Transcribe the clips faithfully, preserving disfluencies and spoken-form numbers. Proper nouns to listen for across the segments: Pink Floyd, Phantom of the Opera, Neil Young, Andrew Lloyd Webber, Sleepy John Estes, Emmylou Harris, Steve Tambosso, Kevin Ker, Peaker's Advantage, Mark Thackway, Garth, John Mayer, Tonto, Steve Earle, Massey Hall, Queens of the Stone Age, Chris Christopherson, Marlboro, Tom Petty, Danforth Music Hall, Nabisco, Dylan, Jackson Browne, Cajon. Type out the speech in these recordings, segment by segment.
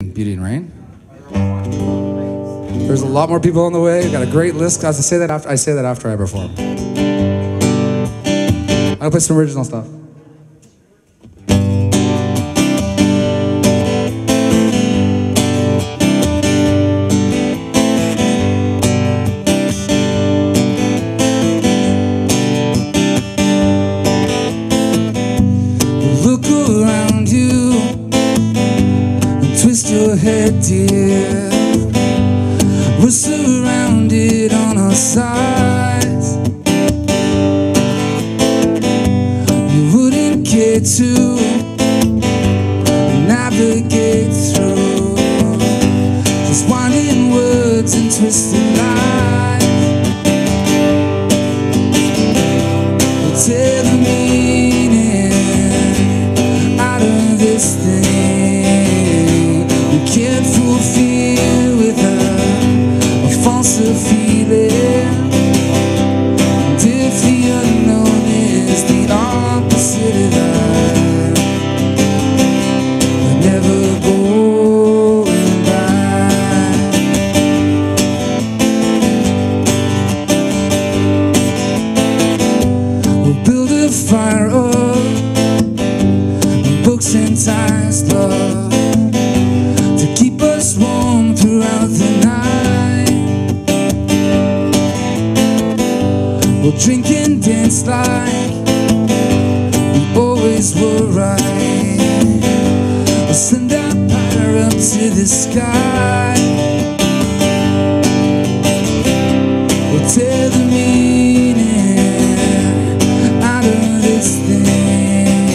Beauty and Rain. There's a lot more people on the way. We've got a great list. I say that after I say that after I perform. I'll play some original stuff. Dear, we're surrounded on all sides. You wouldn't care to navigate through just winding words and twisted lines. You'll tear the meaning out of this thing. Drink and dance like we always were right. We'll send our fire up to the sky. We'll tear the meaning out of this thing.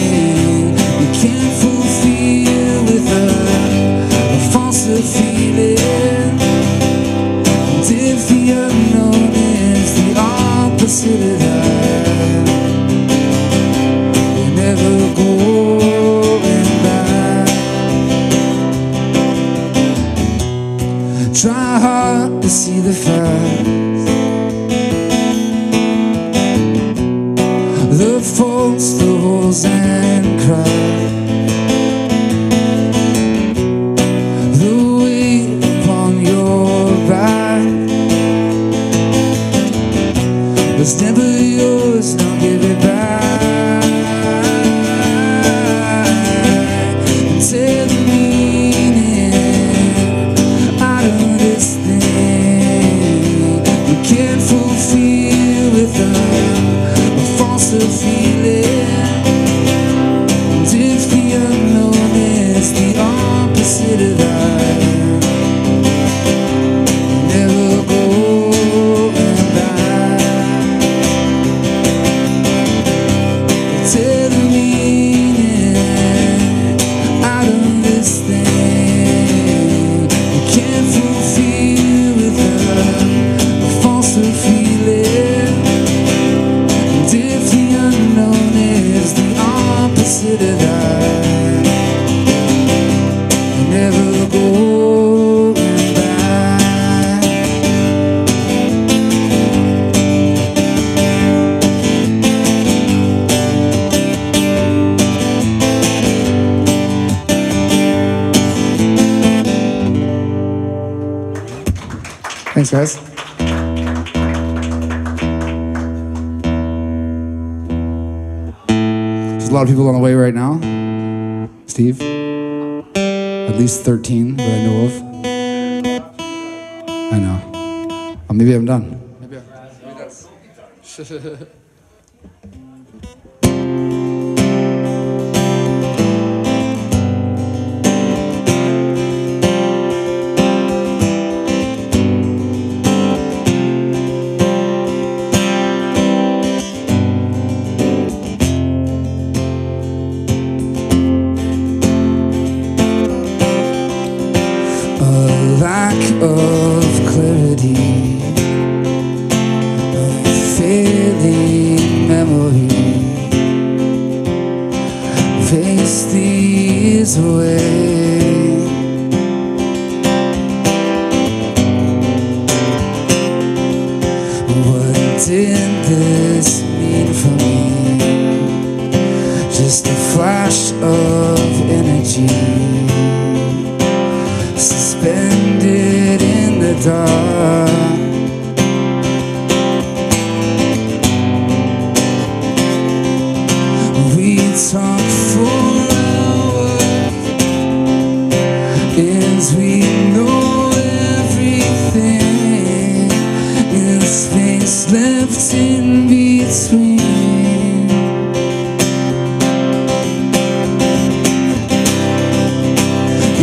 We can't fulfill with a, a falser feeling. And if the unknown is the opposite of that, we're never going back. Try hard to see the facts, the faults, the holes and cracks. It's never yours, don't give it back. Tear the meaning out of this thing. We can't fulfill with a, a falser feeling. And if the unknown is the opposite of that, guys. There's a lot of people on the way right now. Steve, at least thirteen that I know of. I know. Oh, maybe I'm done. Maybe I'm done. Just a flash of energy, suspended in the dark. We talked for hours as we know everything, and space left in between.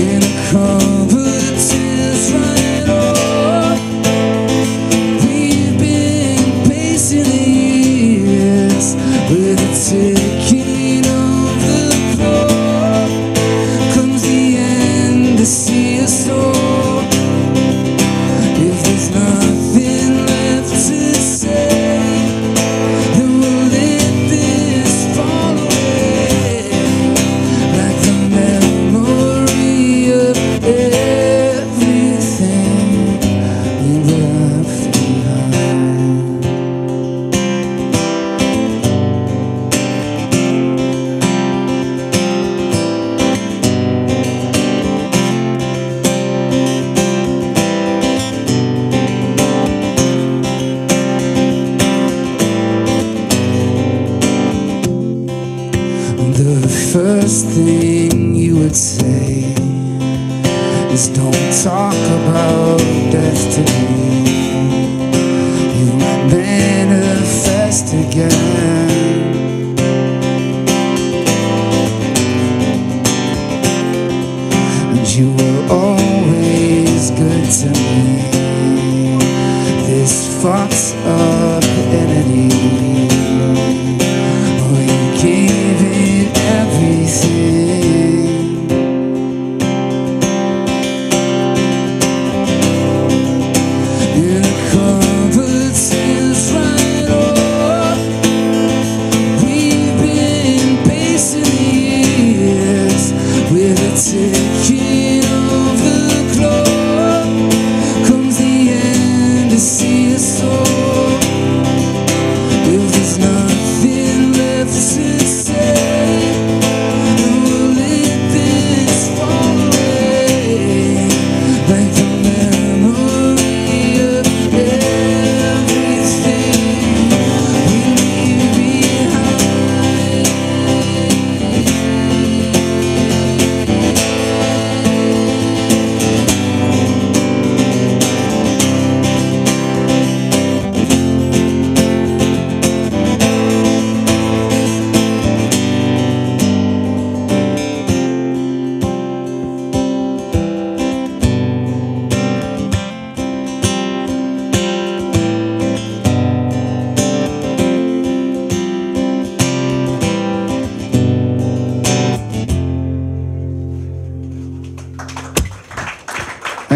In a cold, but tears running off. We've been pacing the years with a tear. First thing you would say is don't talk about death to me. You manifest again. And you were always good to me. This fucks up entity.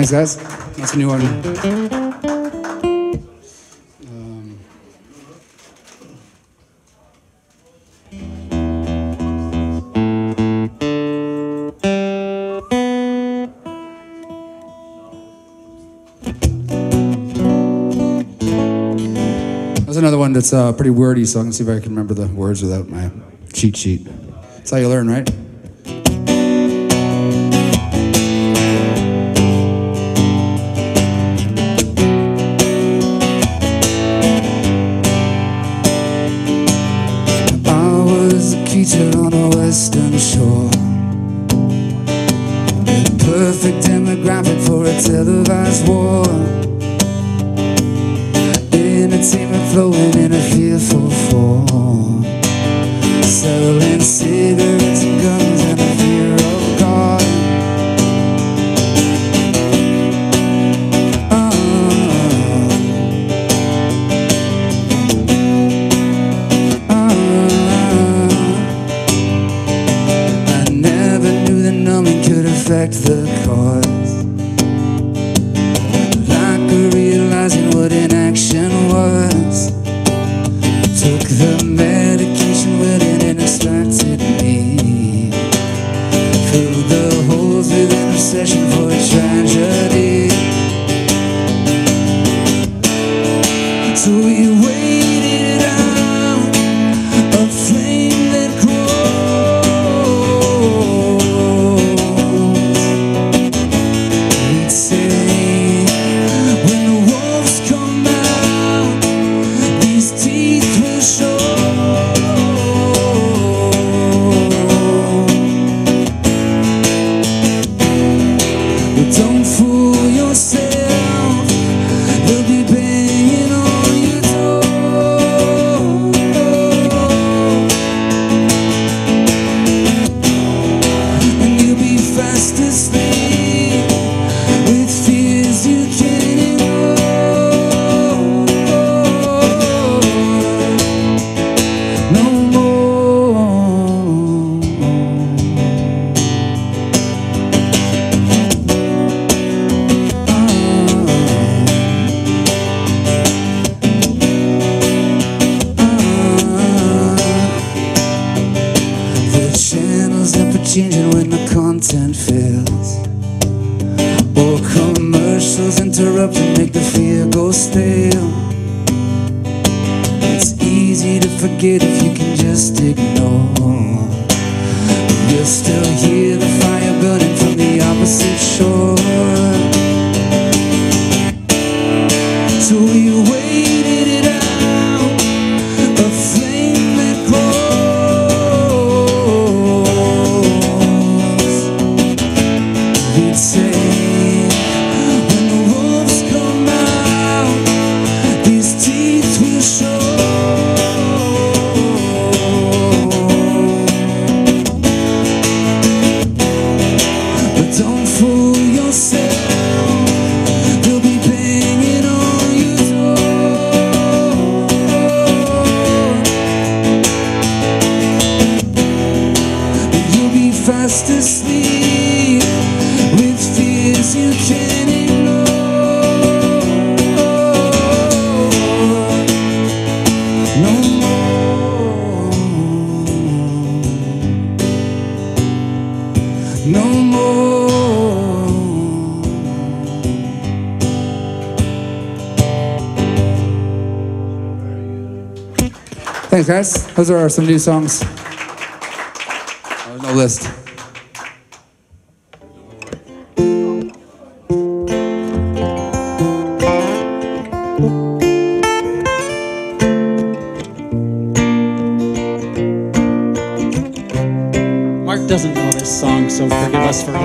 Thanks, guys. That's a new one. Um. There's another one that's uh, pretty wordy, so I can see if I can remember the words without my cheat sheet. That's how you learn, right? commercials interrupt and make the fear go stale. It's easy to forget if you can just ignore. You'll still hear the fire burning from the opposite shore. So we waited it out, a flame that grows. We'd say, when the wolves come out, these teeth will show. Thanks, guys. Those are some new songs. There's no list. Mark doesn't know this song, so forgive us for him.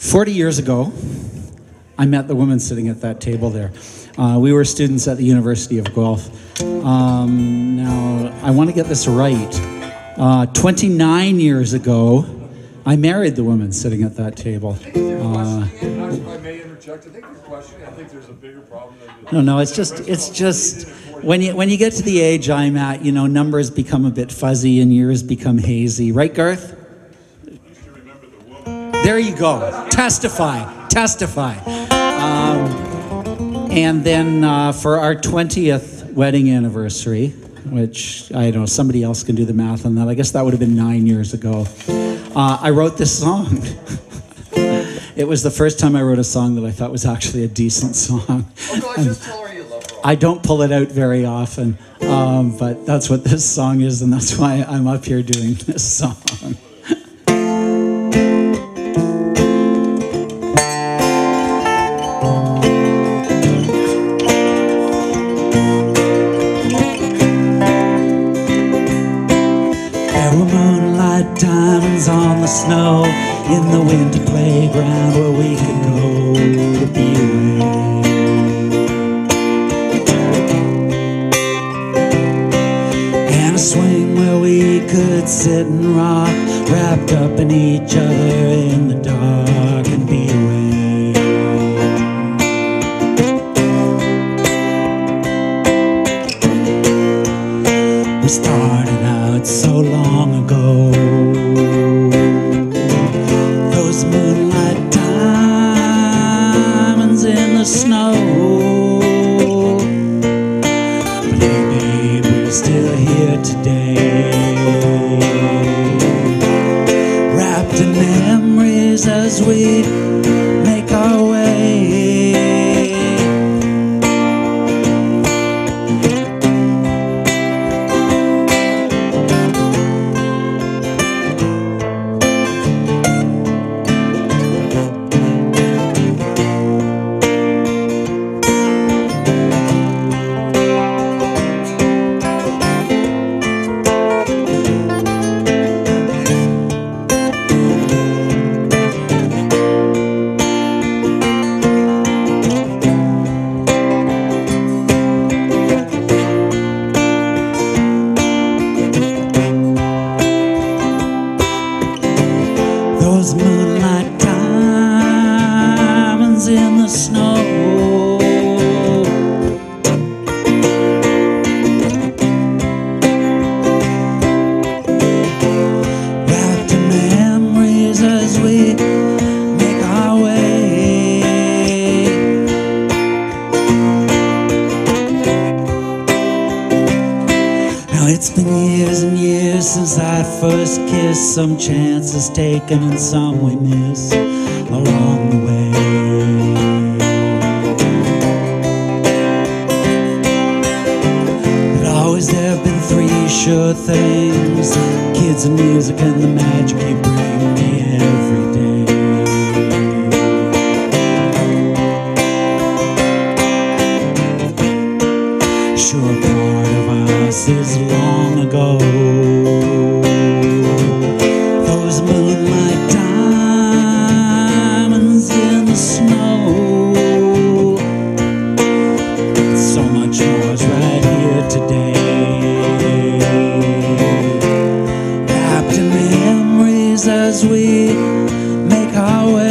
Forty years ago, I met the woman sitting at that table there. Uh, we were students at the University of Guelph. Um, now, I want to get this right. Uh, twenty-nine years ago, I married the woman sitting at that table. Uh, I think your question, I think there's a bigger problem. No, no, it's just, it's just, when you, when you get to the age I'm at, you know, numbers become a bit fuzzy and years become hazy. Right, Garth? There you go. Testify. Testify. Um, and then uh, for our twentieth wedding anniversary, which I don't know, somebody else can do the math on that. I guess that would have been nine years ago. Uh, I wrote this song. It was the first time I wrote a song that I thought was actually a decent song. Oh, no, I just told her you love her. I don't pull it out very often, um, but that's what this song is, and that's why I'm up here doing this song. Snow in the winter playground where we could go to be away, and a swing where we could sit and rock, wrapped up in each other in the dark and be away. We started out so long ago. since that first kiss, some chances taken and some we miss along the way. But always there have been three sure things: kids and music and the magic you bring me every day. Sure, part of us is long ago. Those moonlight diamonds in the snow. So much more is right here today, wrapped in memories as we make our way.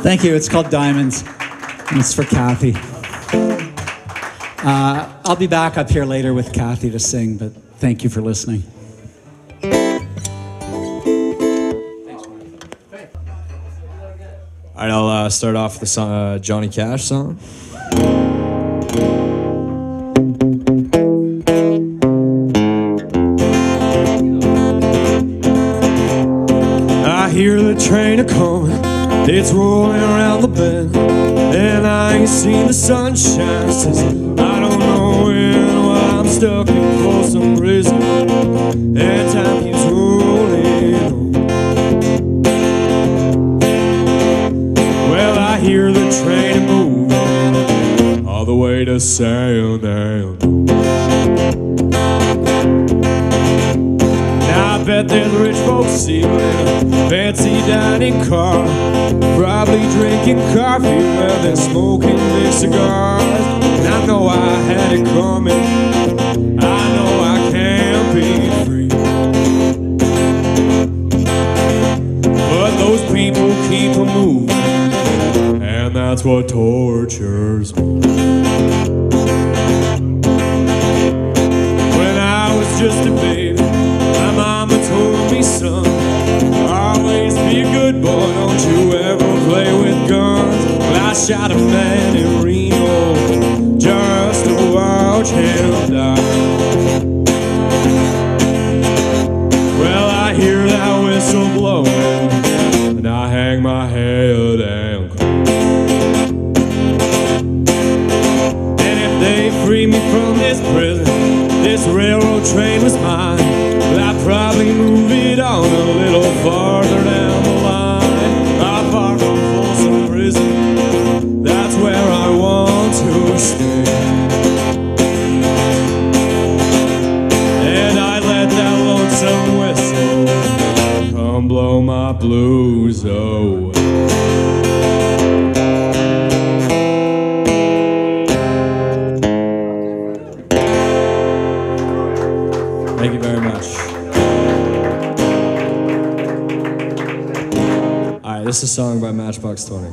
Thank you. It's called Diamonds, and it's for Kathy. Uh, I'll be back up here later with Kathy to sing, but thank you for listening. All right, I'll uh, start off with the song, uh, Johnny Cash song. I hear the train a-comin'. It's rolling around the bend, and I ain't seen the sunshine since I don't know when. While I'm stuck in for some reason, and time keeps rolling on. Well, I hear the train moving all the way to San Antonio. I bet there's rich folks stealing fancy dining car, probably drinking coffee while they're smoking big cigars. And I know I had it coming, I know I can't be free, but those people keep a moving, and that's what tortures me. When I was just a baby, mama told me, son, always be a good boy, don't you ever play with guns. Well, I shot a man in Reno just to watch him die. Well, I hear that whistle blowing, and I hang my head down cold. And if they free me from this prison, this railroad train was mine. I'd probably move it on a little farther down the line. Not far from Folsom Prison, that's where I want to stay. And I'd let that lonesome whistle come blow my blues away. Thank you very much. All right, this is a song by Matchbox Twenty.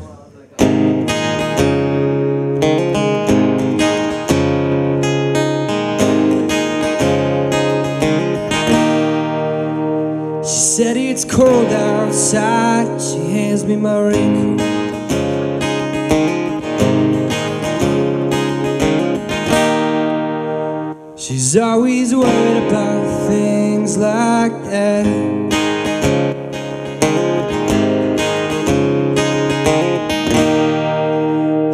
She said it's cold outside, she hands me my raincoat. She's always worried about things like that.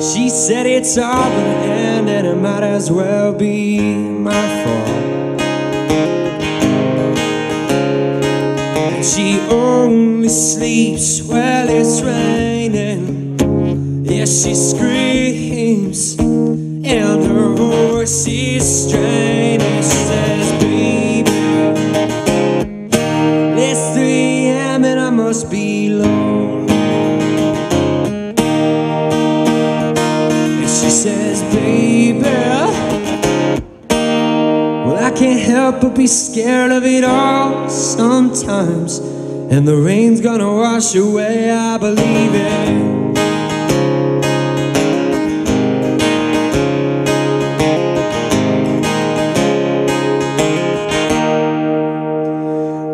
She said it's all gonna end and it might as well be my fault. And she only sleeps while it's raining. Yeah, she screams and her voice is strained. She says, baby, it's three A M and I must be lonely. up, but be scared of it all sometimes. And the rain's gonna wash away, I believe it.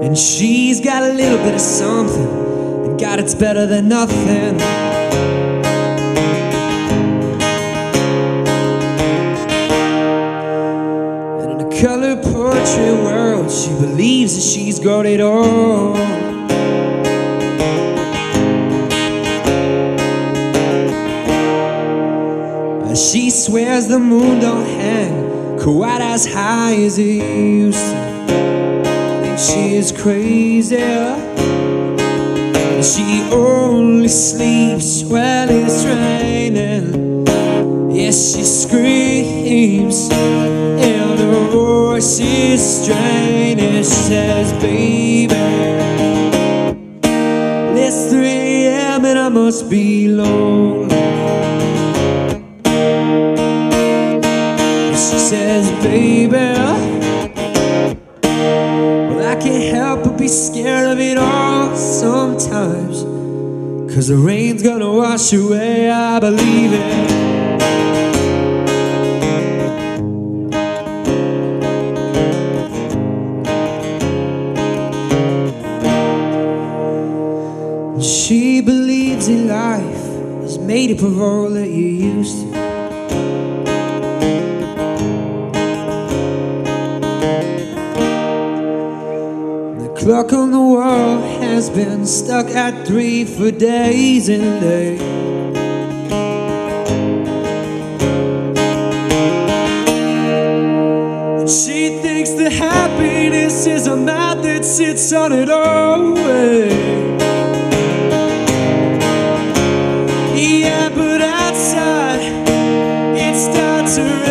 And she's got a little bit of something, and God, it's better than nothing. And in a colored poetry world, she believes that she's got it all. And she swears the moon don't hang quite as high as it used to. She is crazy. She only sleeps while it's raining. Yes, she screams and her voice is straining. She says, baby, it's three a m and I must be lonely. She says, baby, can't help but be scared of it all sometimes. Cause the rain's gonna wash away, I believe it. She believes in life is made up of all that you used to. Clock on the wall has been stuck at three for days and days. And she thinks that happiness is a mat that sits on it always. Yeah, but outside it starts to rain.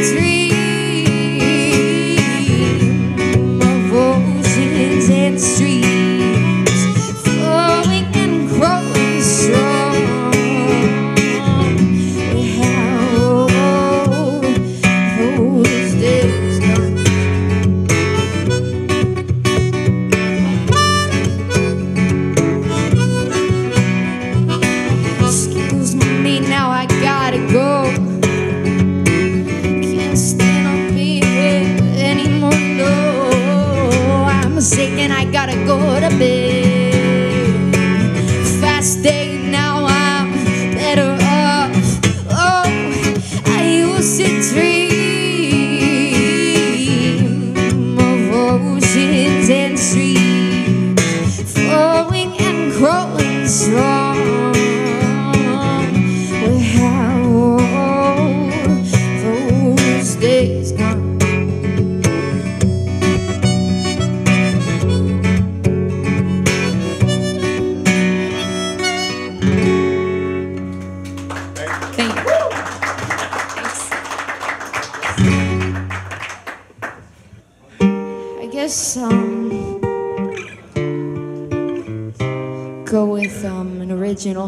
dream of oceans and streams flowing and growing strong.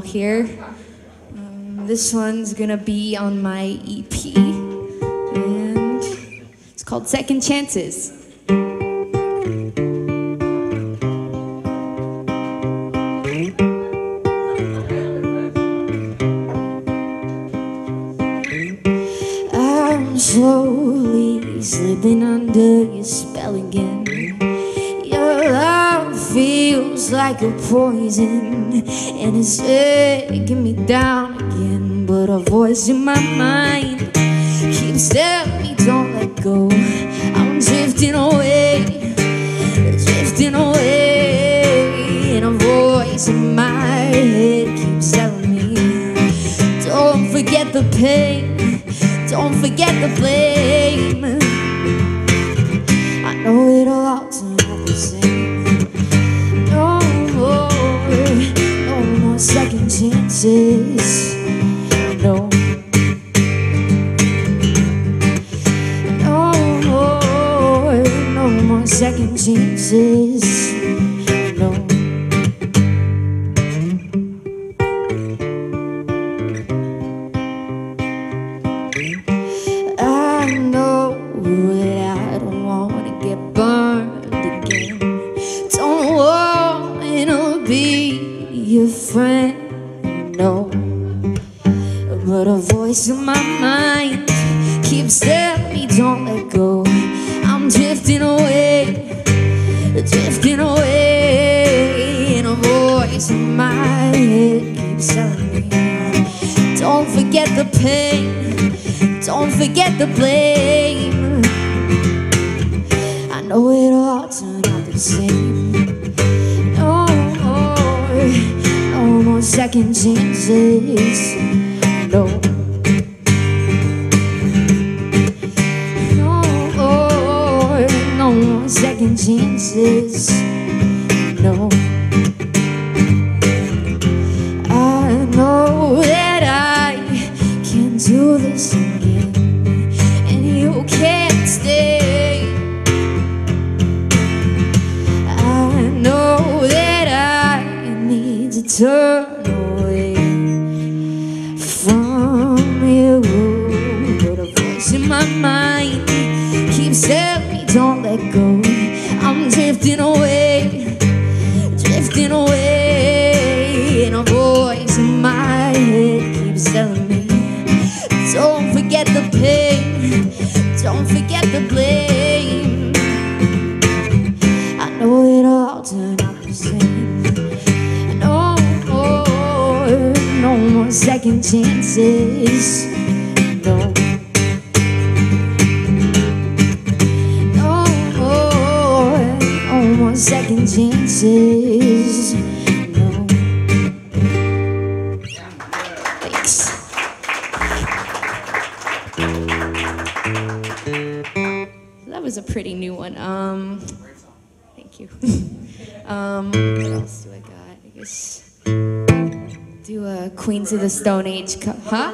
Here. Um, this one's gonna be on my E P and it's called Second Chances. I'm slowly slipping under your spell again. Your love feels like a poison and it's taking me down again, but a voice in my mind keeps telling me don't let go. I'm drifting away, drifting away, and a voice in my head keeps telling me don't forget the pain, don't forget the blame. I know it'll all turn out the same. No more, no more second chances, no. No more, no more second chances, no. know. But a voice in my mind keeps telling me don't let go. I'm drifting away, drifting away. And a voice in my head keeps telling me don't forget the pain, don't forget the blame. I know it all turned out the same. No more, no more second chances. No, no more, no more second chances. No, I know that I can do this again, and you can't stay. I know that I need to turn. Mind keeps telling me don't let go. I'm drifting away, drifting away. And a voice in my head keeps telling me don't forget the pain, don't forget the blame. I know it all turned out the same. No more, no more second chances. Second chances. No. Thanks. That was a pretty new one. Um, thank you. um, what else do I got? I guess do a Queens of the Stone Age. Co huh?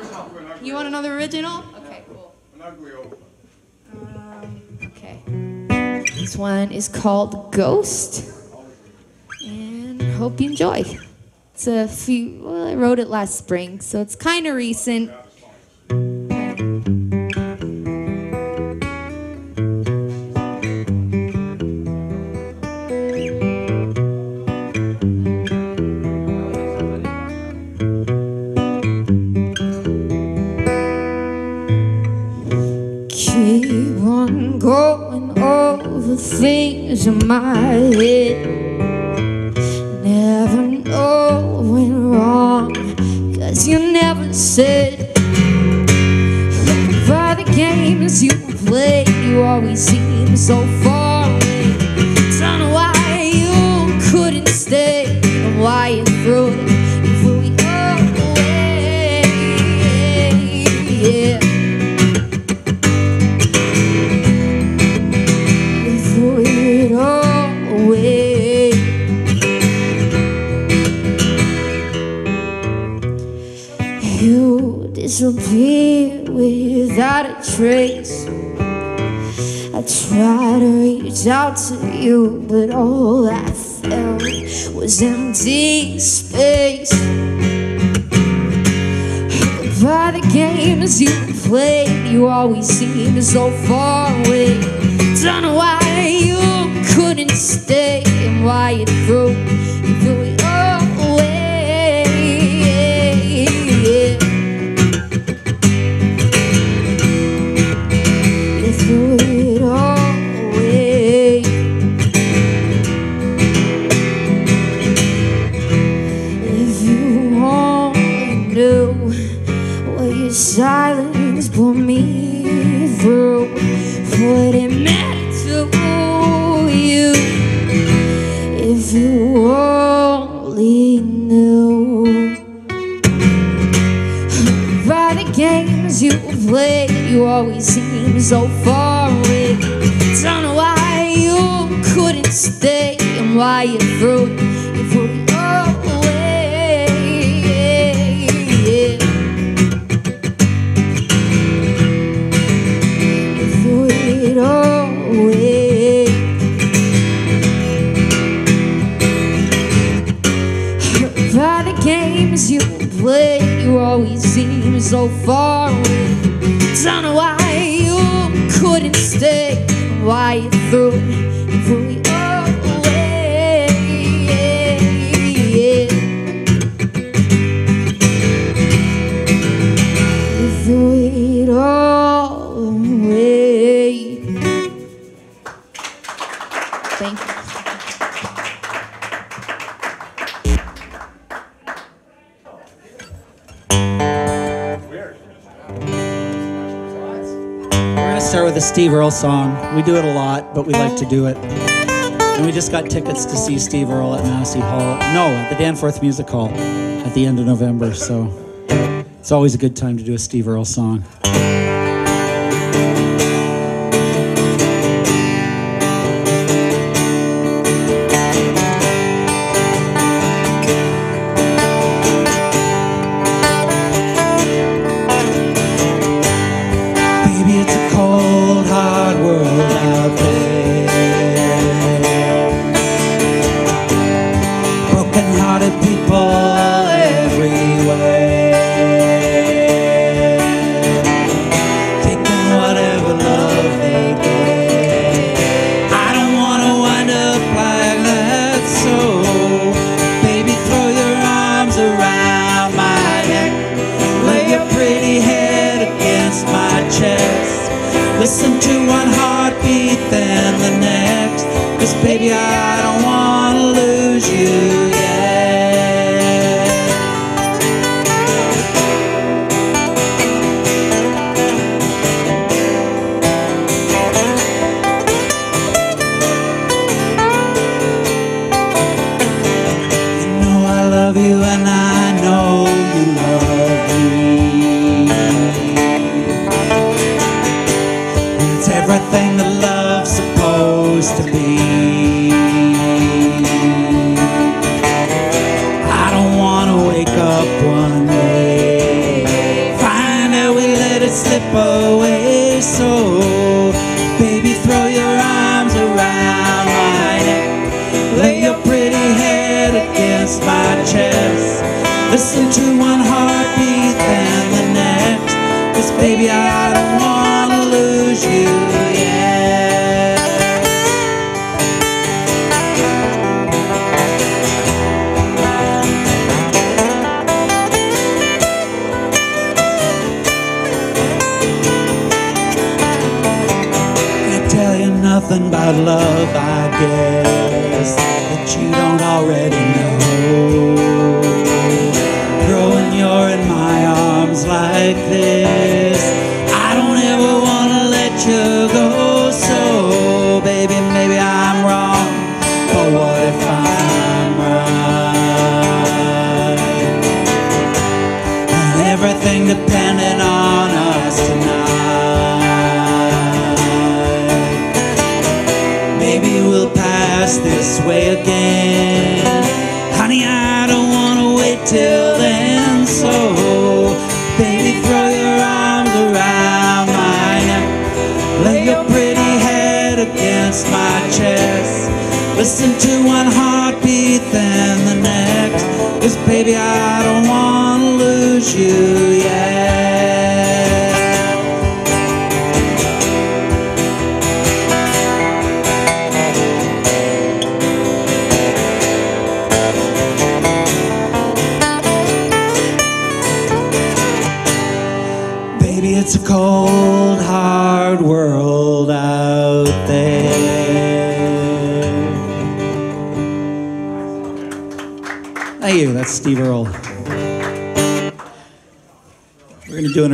You want another original? Okay, cool. Um, okay. This one is called Ghost, and hope you enjoy. It's a few, well, I wrote it last spring, so it's kind of recent. Things in my head, never know when wrong, cause you never said. Looking for the games you play, you always seem so far away. Don't know why you couldn't stay, and why you threw it, you threw it all away. Yeah. Disappear without a trace. I tried to reach out to you, but all I felt was empty space. By the games you played, you always seemed so far away. Don't know why you couldn't stay, and why you threw, you threw it all away. Yeah. Silence put me through what it meant to you. If you only knew by the games you played, you always seem so far away. Don't know why you couldn't stay, and why you threw it, you threw it all away. Yeah. Away. By the games you play, you always seem so far away. Don't know why you couldn't stay, why you threw it, you threw it all away. Yeah. We're gonna start with a Steve Earle song. We do it a lot, but we like to do it. And we just got tickets to see Steve Earle at Massey Hall. No, at the Danforth Music Hall at the end of November, so it's always a good time to do a Steve Earle song.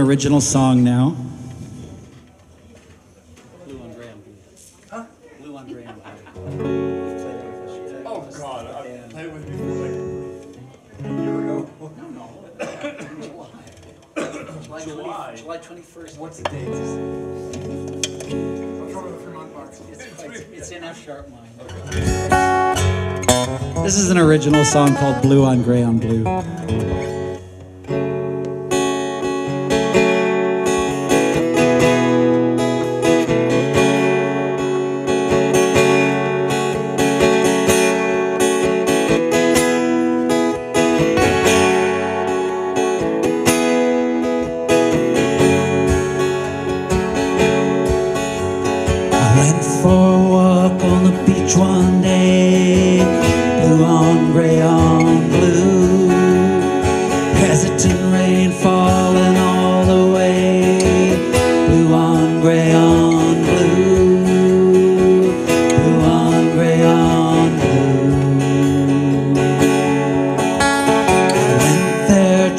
Original song now. Blue on Graham. Huh? Blue on Graham. Oh God, I played with you like a year ago. No, no. July. July. July twenty-first. What's the date? It's, it's in F sharp line. Okay. This is an original song called Blue on Graham Blue.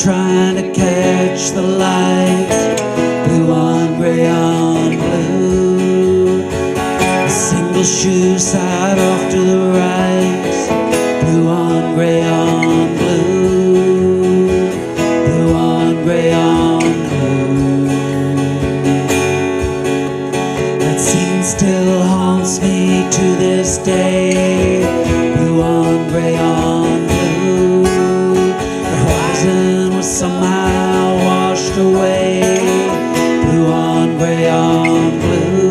Trying to catch the light. other side, off to the right. Blue on gray on blue, blue on gray on blue. That scene still haunts me to this day. Blue on gray on blue. The horizon was somehow washed away. Blue on gray on blue.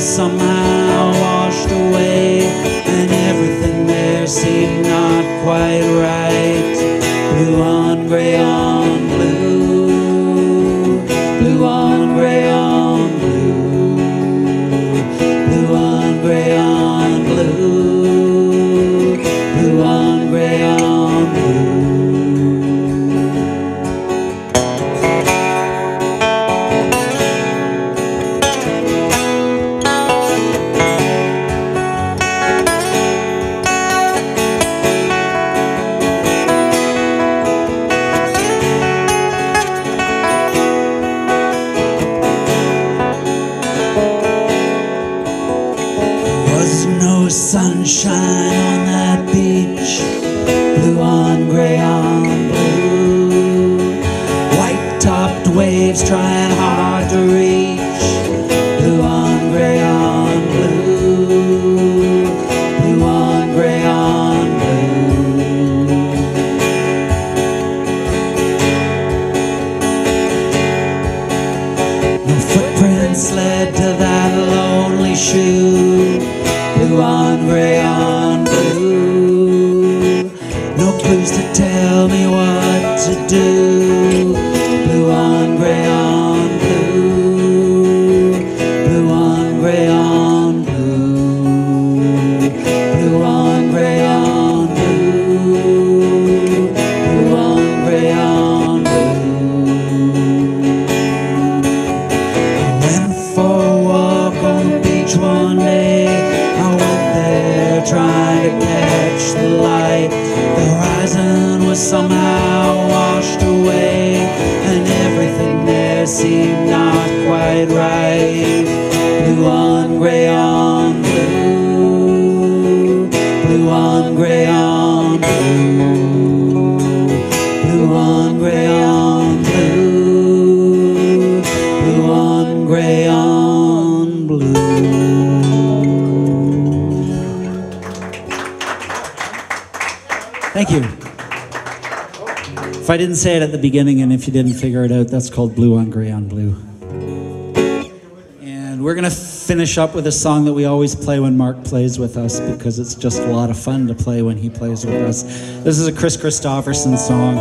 Somehow washed away, and everything there seemed not quite right. Blue on gray on blue, blue on gray on blue, blue on gray on blue, blue on gray on blue. Sunshine on that beach, blue on gray on blue. White topped waves trying hard to reach, blue on gray on blue, blue on gray on blue. No footprints led to that lonely shoe. Blue on gray on blue. No clues to tell me what to do. Blue on gray on blue, blue on gray on blue, blue on gray on blue, blue on gray on blue. I went for a walk on the beach one day, trying to catch the light. The horizon was somehow washed away, and everything there seemed not quite right. Blue on gray on blue, blue on gray on blue, blue on gray on blue, blue on gray on blue. Thank you. If I didn't say it at the beginning and if you didn't figure it out, that's called Blue on Gray on Blue. And we're gonna finish up with a song that we always play when Mark plays with us, because it's just a lot of fun to play when he plays with us. This is a Chris Christopherson song.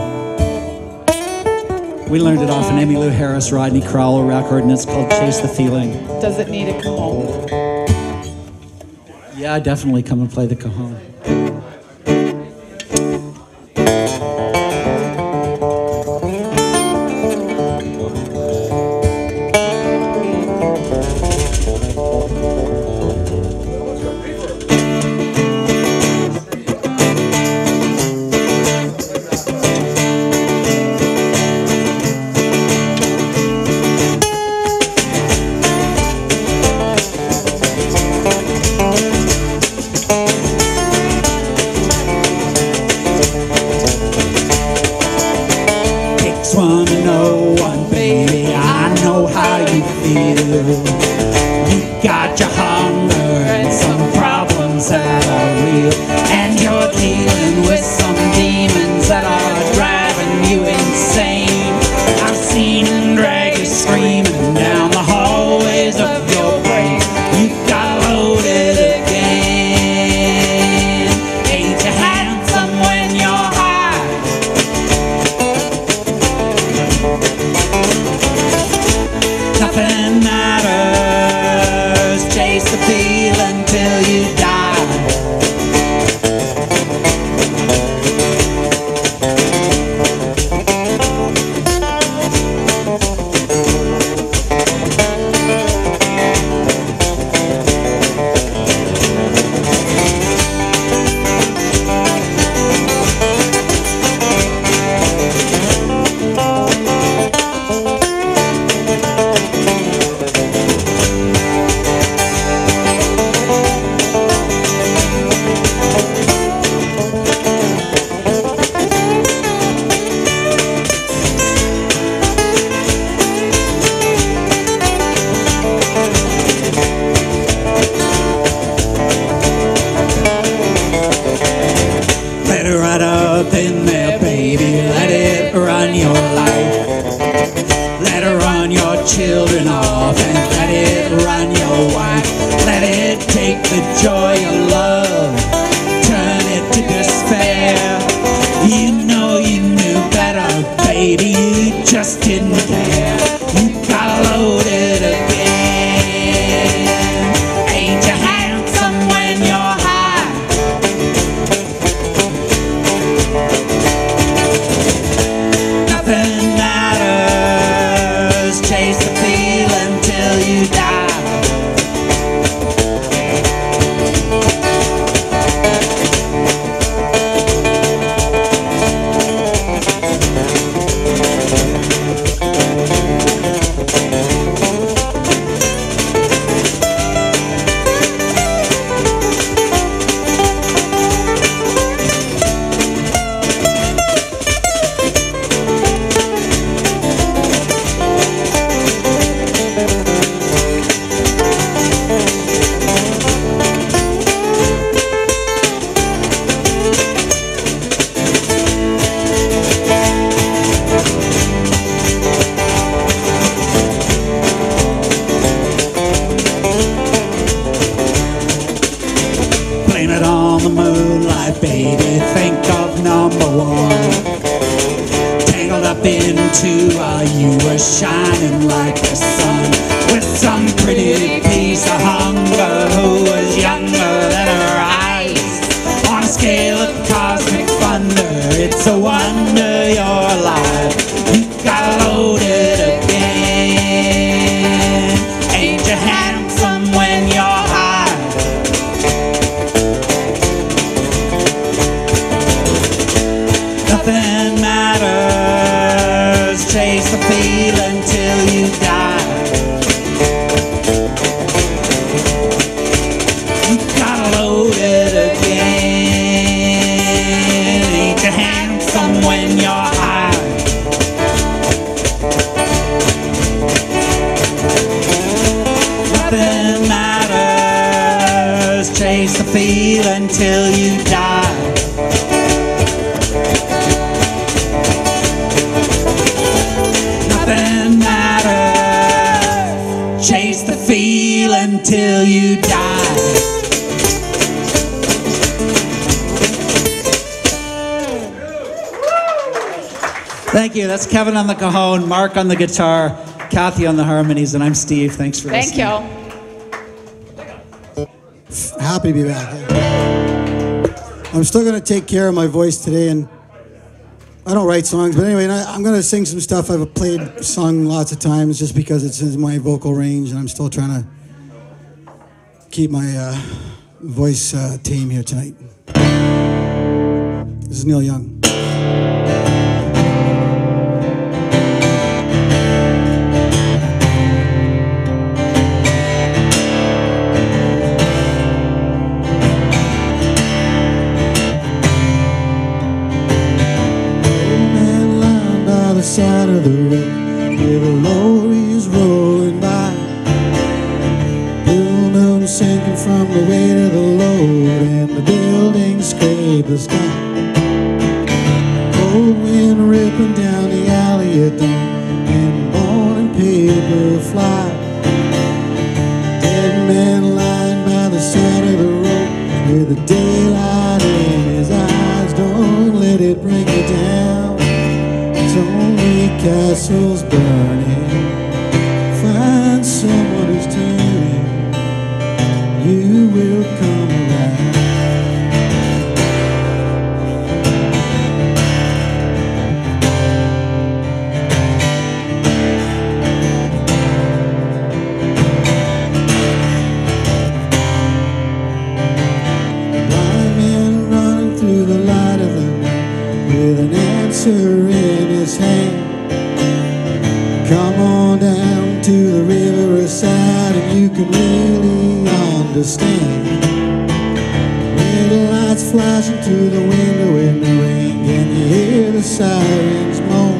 We learned it off an Emmylou Harris, Rodney Crowell record, and it's called Chase the Feeling. Does it need a cajon? Yeah, definitely come and play the cajon. Nothing matters. Let it take the joy of love, turn it to despair. You know you knew better, baby, you just didn't care. You got loaded again. Ain't you handsome when you're high? Nothing matters, chase the feeling till you die. That's Kevin on the cajon, Mark on the guitar, Kathy on the harmonies, and I'm Steve. Thanks for Thank listening. Thank you. Happy to be back. I'm still going to take care of my voice today, and I don't write songs, but anyway, I'm going to sing some stuff I've played, sung lots of times, just because it's in my vocal range, and I'm still trying to keep my uh, voice uh, tame here tonight. This is Neil Young. Side of the road, where the lorry is rolling by. Blue moon sinking from the weight of the load, and the buildings scrape the sky. Cold wind ripping down the alley at dawn, and morning paper fly. Dead man lying by the side of the road, with the daylight in his eyes. Don't let it break you down. Only castles burning. Find someone who's turning. You will come around. Blind man running through the light of the night with an answer in his hand. Come on down to the riverside and you can really understand. Little lights flashing through the window in the rain, and you hear the sirens moan.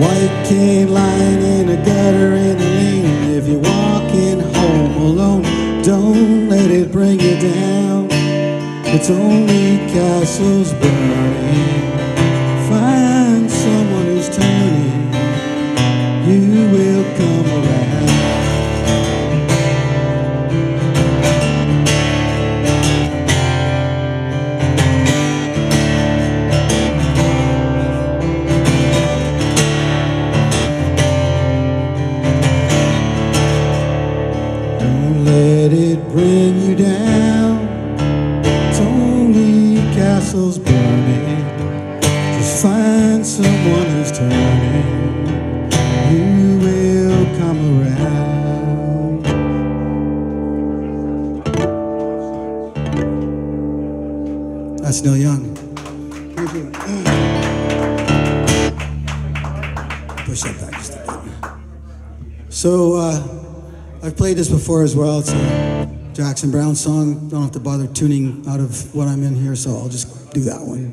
White cane lying in a gutter in the lane. If you're walking home alone, don't let it bring you down. It's only castles burning. Find someone who's turning. You will come around. Don't let it bring you down. Tony Castle's burning. Just find someone who's turning. You will come around. That's Neil Young. Thank you. Push that back just a bit. So, uh, I've played this before as well. It's a Jackson Browne song. Don't have to bother tuning out of what I'm in here, so I'll just do that one.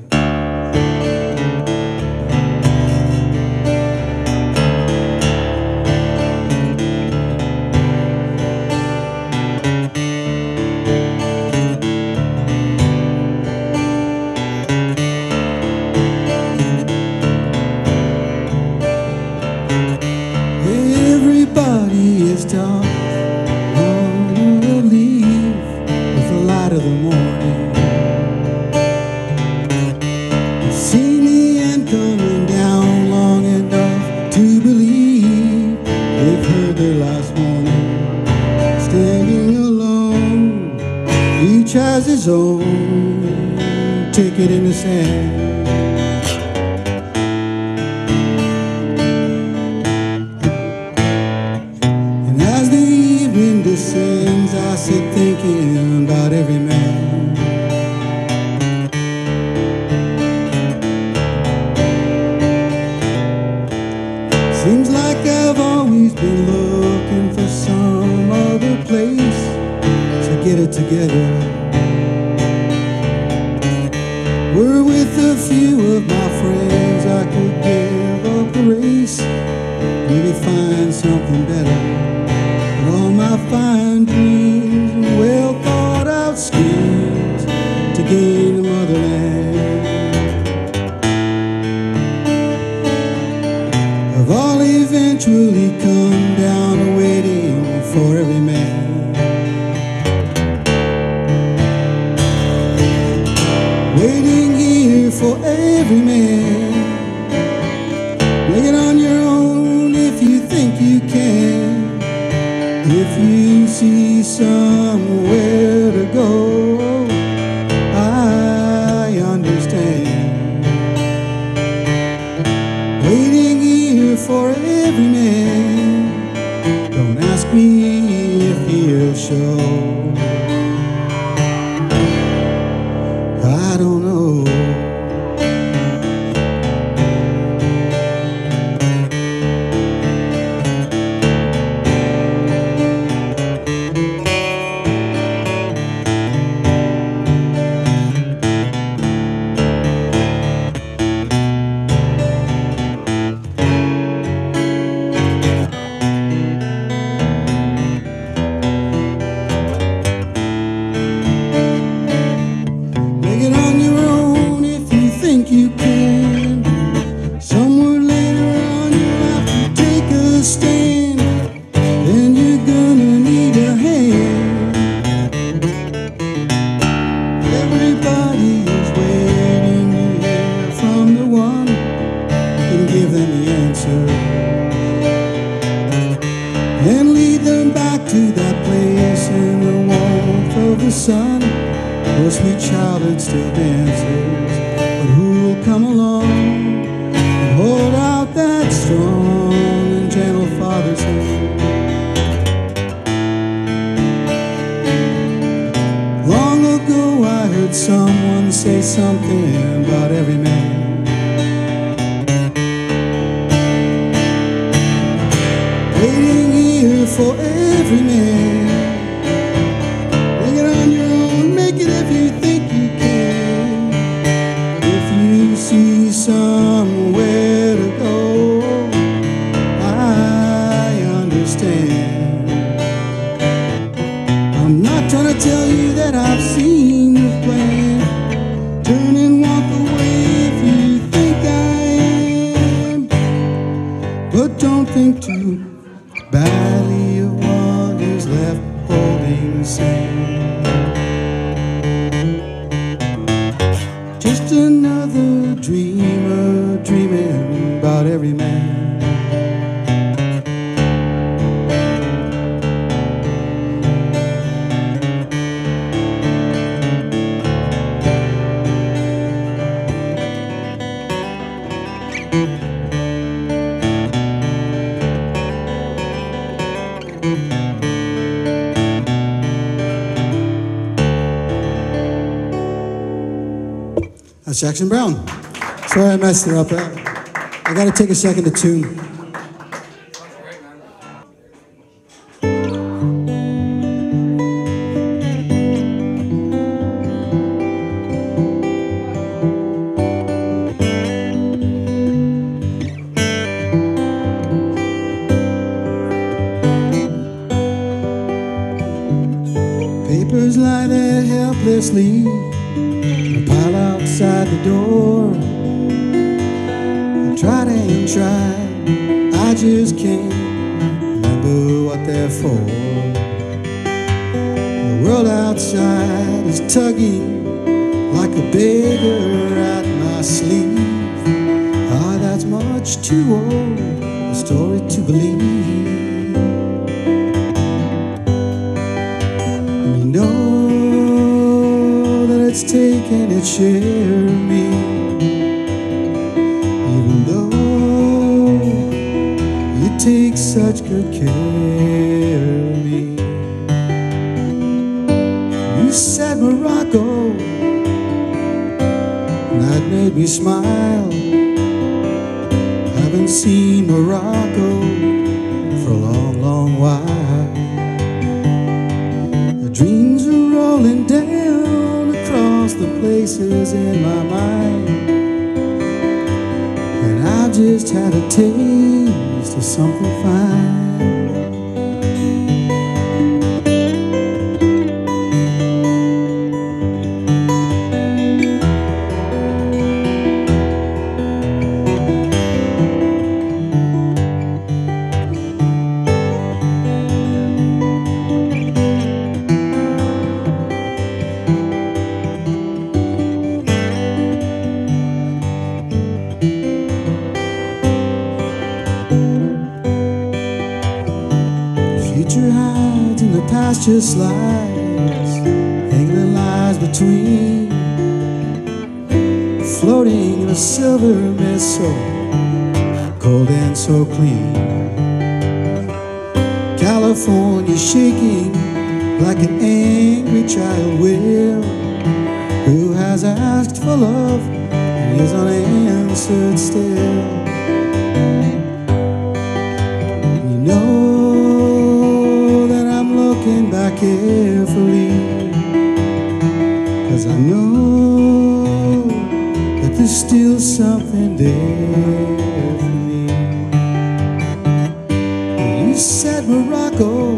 That's Jackson Browne. Sorry I messed it up. I, I gotta take a second to tune. Just lies, hanging lies between, floating in a silver mist, so cold and so clean. California shaking like an angry child will, who has asked for love and is unanswered still. Carefully, cause I know that there's still something there for me. And you said Morocco,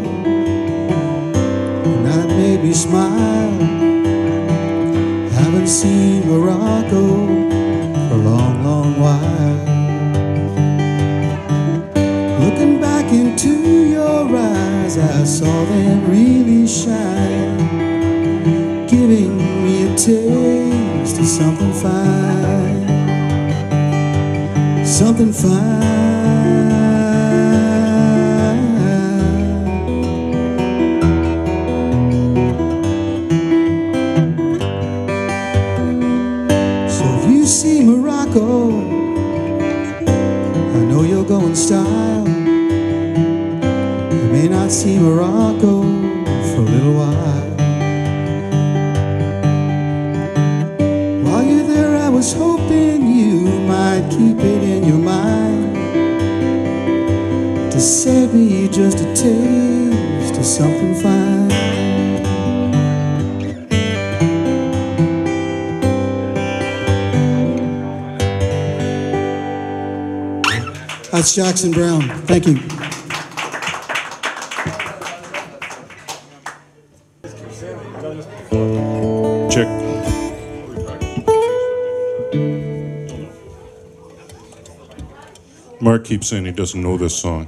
and that made me smile. Haven't seen Morocco for a long, long while. Looking back into your eyes, I saw them real shine, giving me a taste of something fine, something fine. So if you see Morocco, I know you'll go in style. You may not see Morocco for a little while. While you're there, I was hoping you might keep it in your mind to save me just a taste of something fine. That's Jackson Browne. Thank you. Mark keeps saying he doesn't know this song.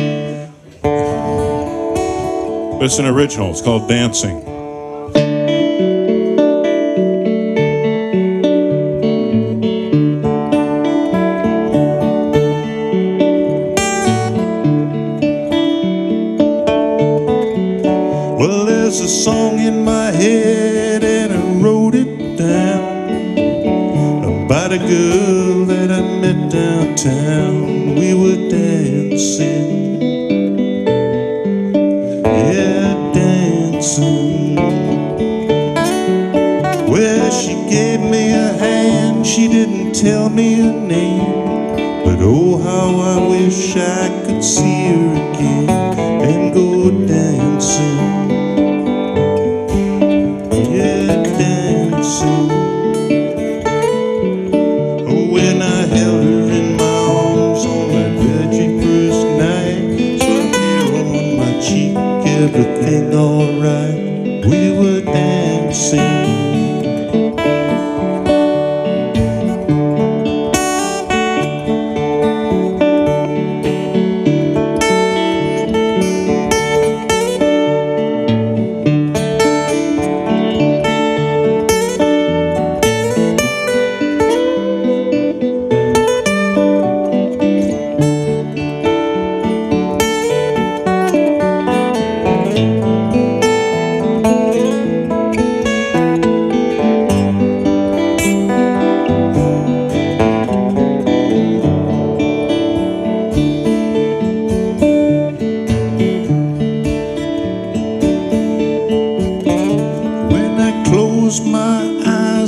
But it's an original. It's called Dancing. Well, there's a song in my head and I wrote it down about a girl that I met downtown. Dancing, where she gave me a hand.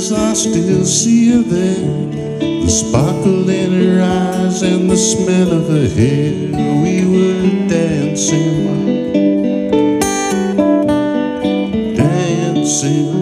'cause I still see her there, the sparkle in her eyes and the smell of her hair. We were dancing, dancing.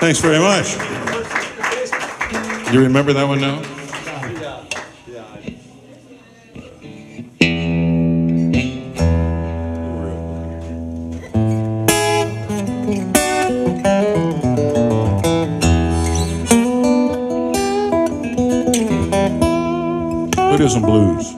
Thanks very much. You remember that one now? We'll do some blues.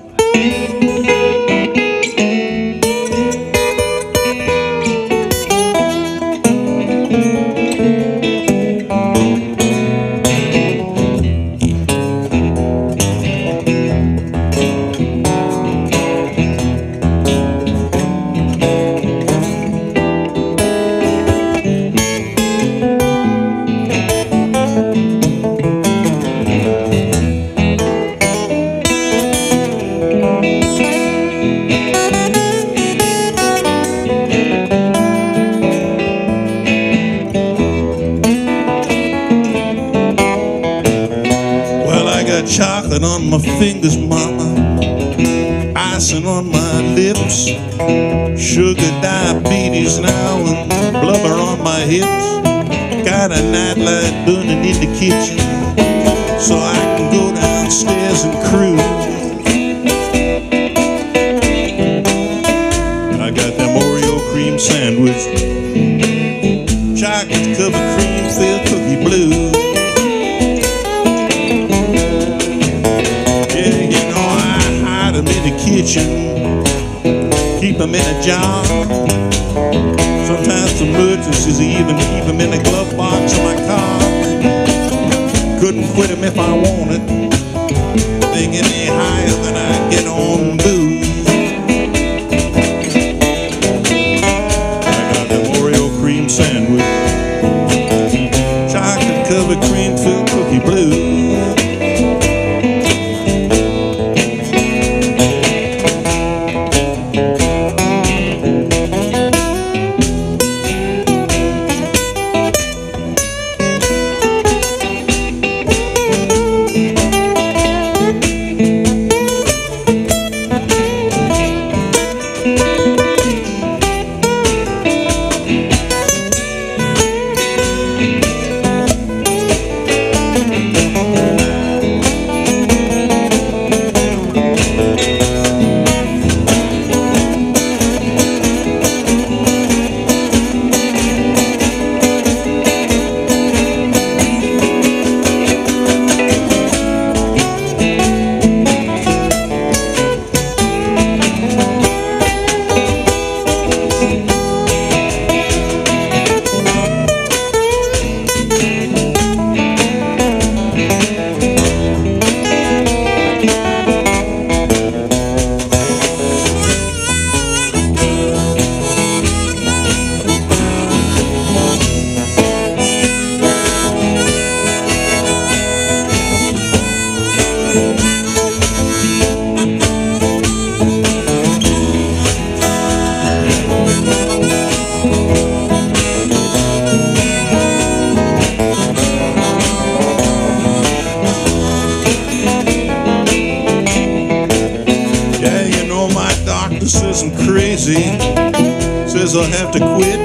have to quit,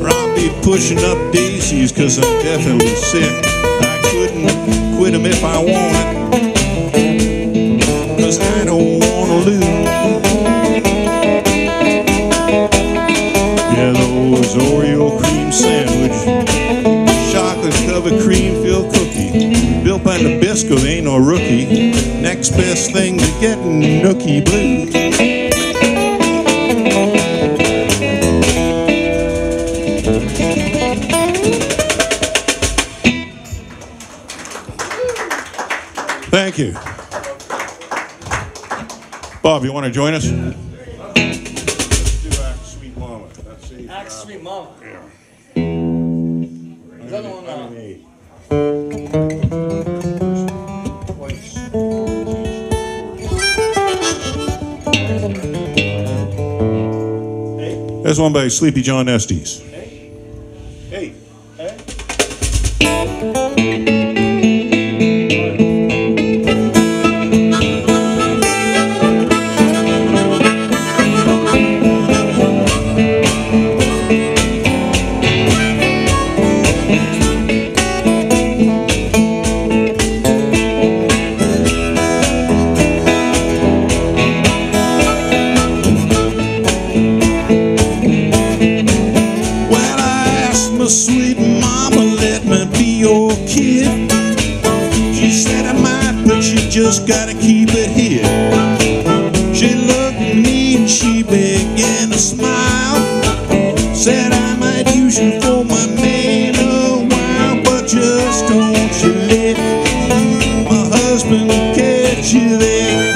or I'll be pushing up daisies cause I'm definitely sick. I couldn't quit them if I wanted, cause I don't wanna lose. Yeah, those Oreo cream sandwich, chocolate covered cream filled cookie, built by Nabisco, they ain't no rookie. Next best thing to getting nookie blue. Thank you. Bob, you want to join us? Yeah. Let's do Act Sweet Mama. That's it. Act Sweet Mama. Yeah. There's another one now. Hey. There's one by Sleepy John Estes. Hey. Hey. Hey. Just gotta keep it here. She looked at me and she began to smile. Said I might use you for my man a while, but just don't you let my husband catch you there.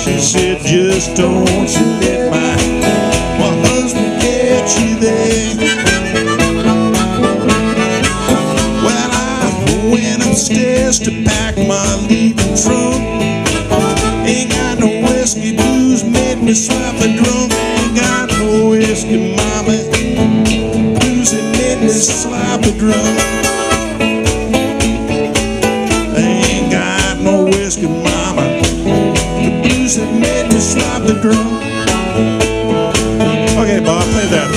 She said, just don't you let my my husband catch you there. Upstairs to pack my leaving trunk. Ain't got no whiskey, blues made me slap a drunk. Ain't got no whiskey, mama, blues that made me slap a drunk. Ain't got no whiskey, mama, the blues that made me slap a drunk. Okay, Bob, play that.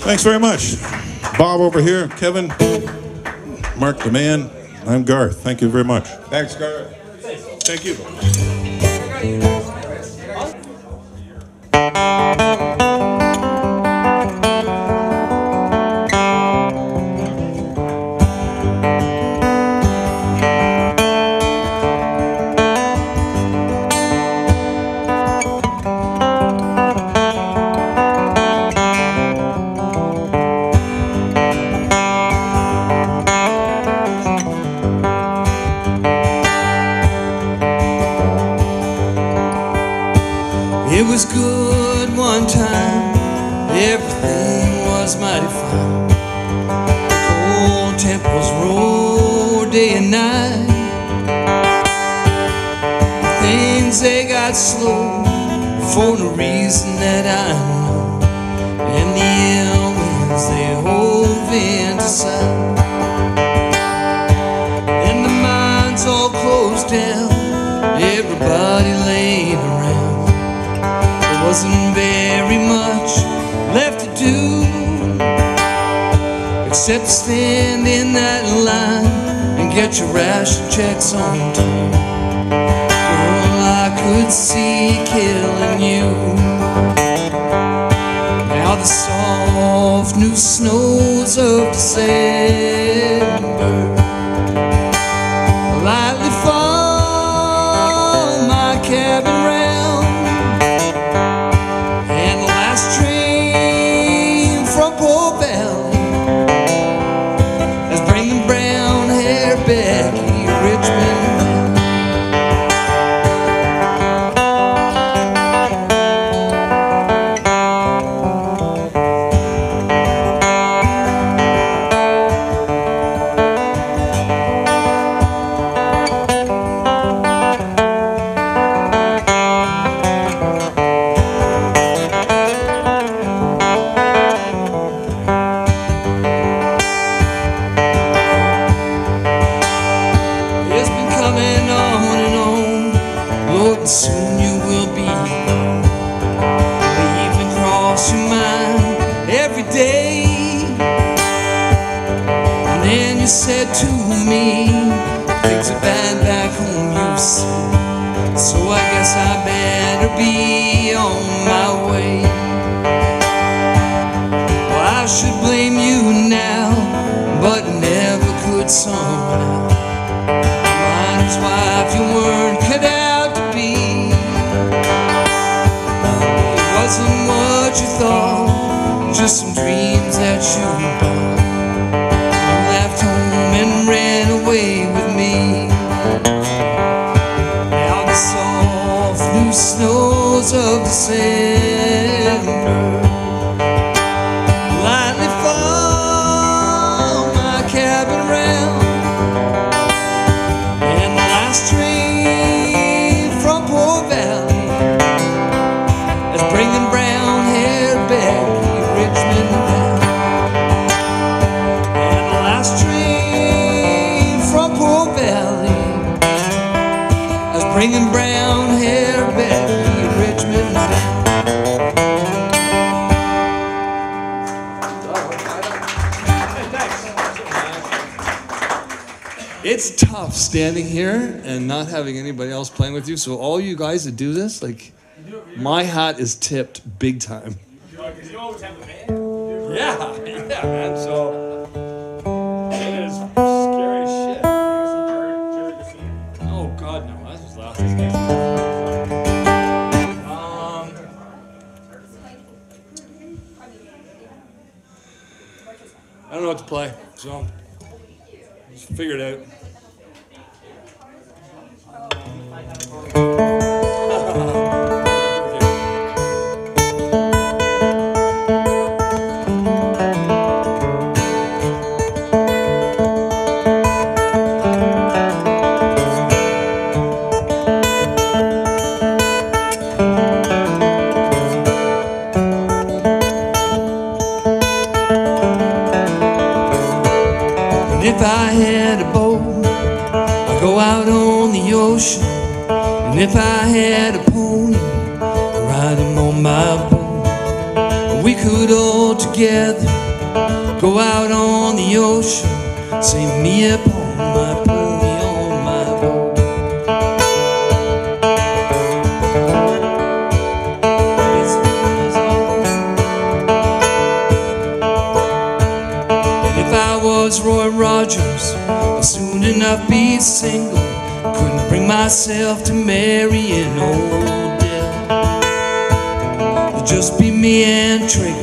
Thanks very much. Bob over here, Kevin, Mark the man, I'm Garth. Thank you very much. Thanks, Garth. Thank you. You, so all you guys that do this, like, my hat is tipped big time. Yeah, yeah, man. So it is scary shit. Oh God, no, that's just last. Um, I don't know what to play, so just figure it out. If I had a pony, I'd ride him on my boat. We could all together go out on the ocean, save me up on my boat. enough being single. Couldn't bring myself to marry an old Dell. It'd just be me and Trigger.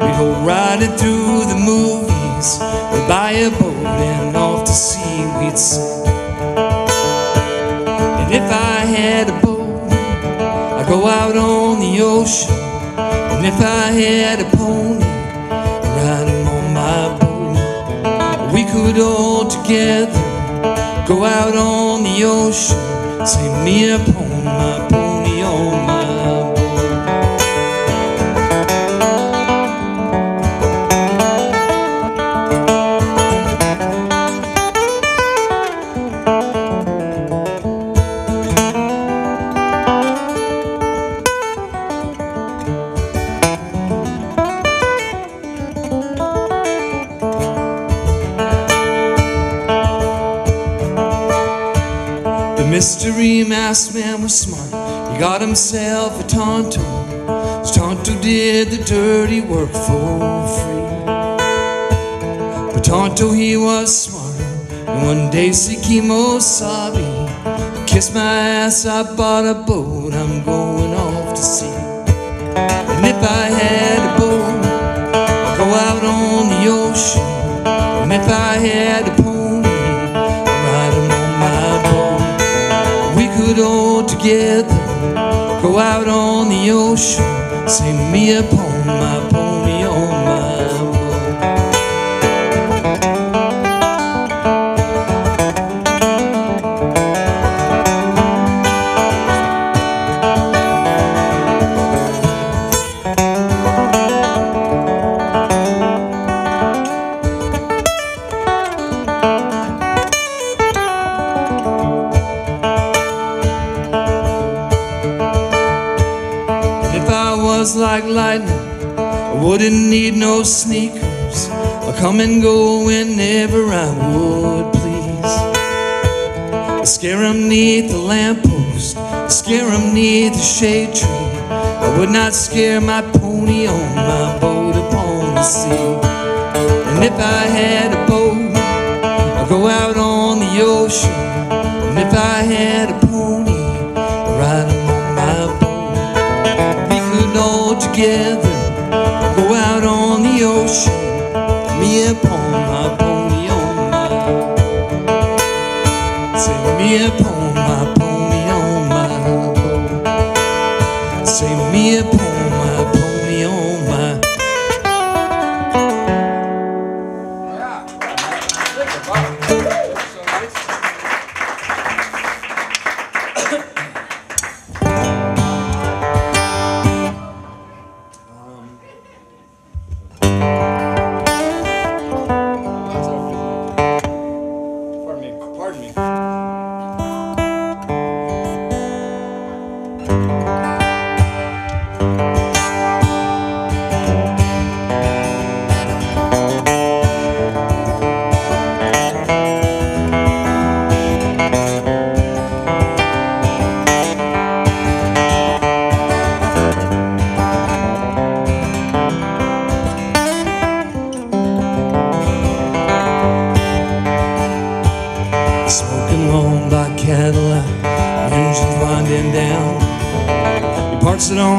We'd go riding through the movies. We'd buy a boat and off to sea we'd sail. And if I had a boat, I'd go out on the ocean. And if I had a pony, I'd ride him on my boat. We could all together go out on the ocean. See me upon my pony on my Mystery Masked Man was smart. He got himself a Tonto. His Tonto did the dirty work for free. But Tonto, he was smarter. And one day, Sikimo Sabi, kiss my ass, I bought a boat. I'm going off to sea. And if I had a boat, I'd go out on the ocean. And if I had a pony, I'd ride him on my boat. All together, go out on the ocean, see me upon my pony on my wouldn't need no sneakers. I come and go whenever I would please. I scare him neath the lamppost, I scare him neath the shade tree. I would not scare my pony on my boat upon the sea. And if I had a boat, I'd go out on the ocean. And if I had a pony, I'd ride him on my boat. We could all together go out on the ocean, me upon my pony on my, say me upon my pony on my boat, say me upon my pony on my.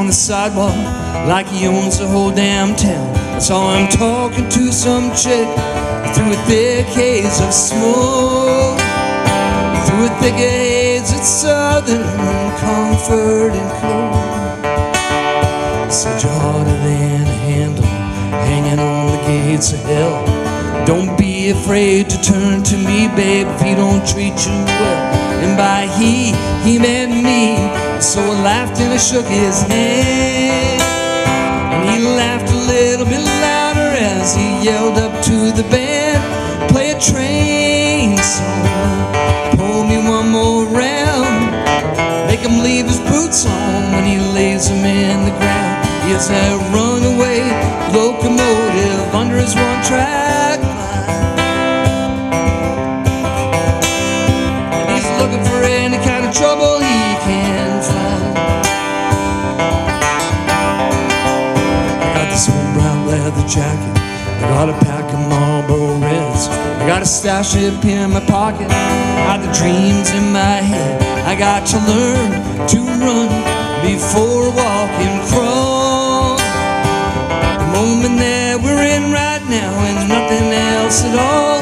Sidewalk like he owns the whole damn town. I saw him talking to some chick through a thick haze of smoke, through a thick haze of southern comfort and cold. Said you're harder than a handle hanging on the gates of hell. Don't be afraid to turn to me, babe, if he don't treat you well. And by he, he meant me. So I laughed and I shook his hand, and he laughed a little bit louder as he yelled up to the band, play a train song, pull me one more round, make him leave his boots on when he lays him in the ground. He is a runaway locomotive under his one track mind, and he's looking for any kind of trouble he can. I got this old brown leather jacket, I got a pack of Marlboro Reds, I I got a starship in my pocket, I got dreams in my head. I got to learn to run before walking from the moment that we're in right now and nothing else at all.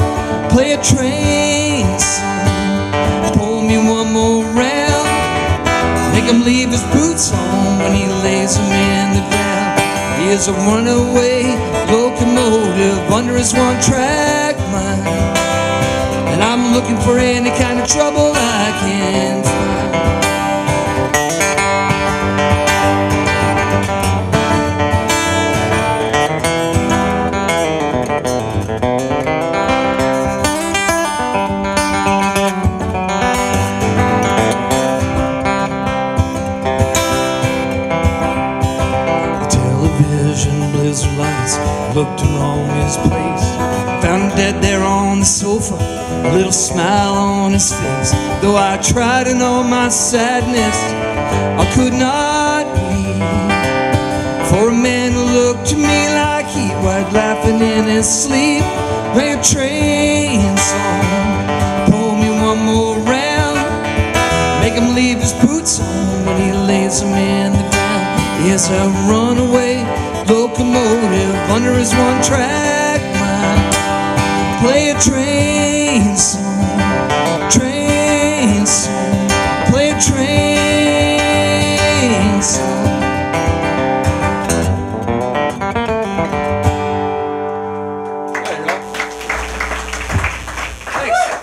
Play a train song, pull me one more round, make him leave his boots on when he lays him in the ground. He is a runaway locomotive under his one-track mind, and I'm looking for any kind of trouble I can find. Looked the wrongest place, found him dead there on the sofa, a little smile on his face. Though I tried to know my sadness, I could not leave. For a man who looked to me like he was laughing in his sleep. Play a train song, pull me one more round, make him leave his boots on when he lays him in the ground. He is a runaway locomotive under his one-track mind. Play a train song, train song, play a train song. There you go. Thanks.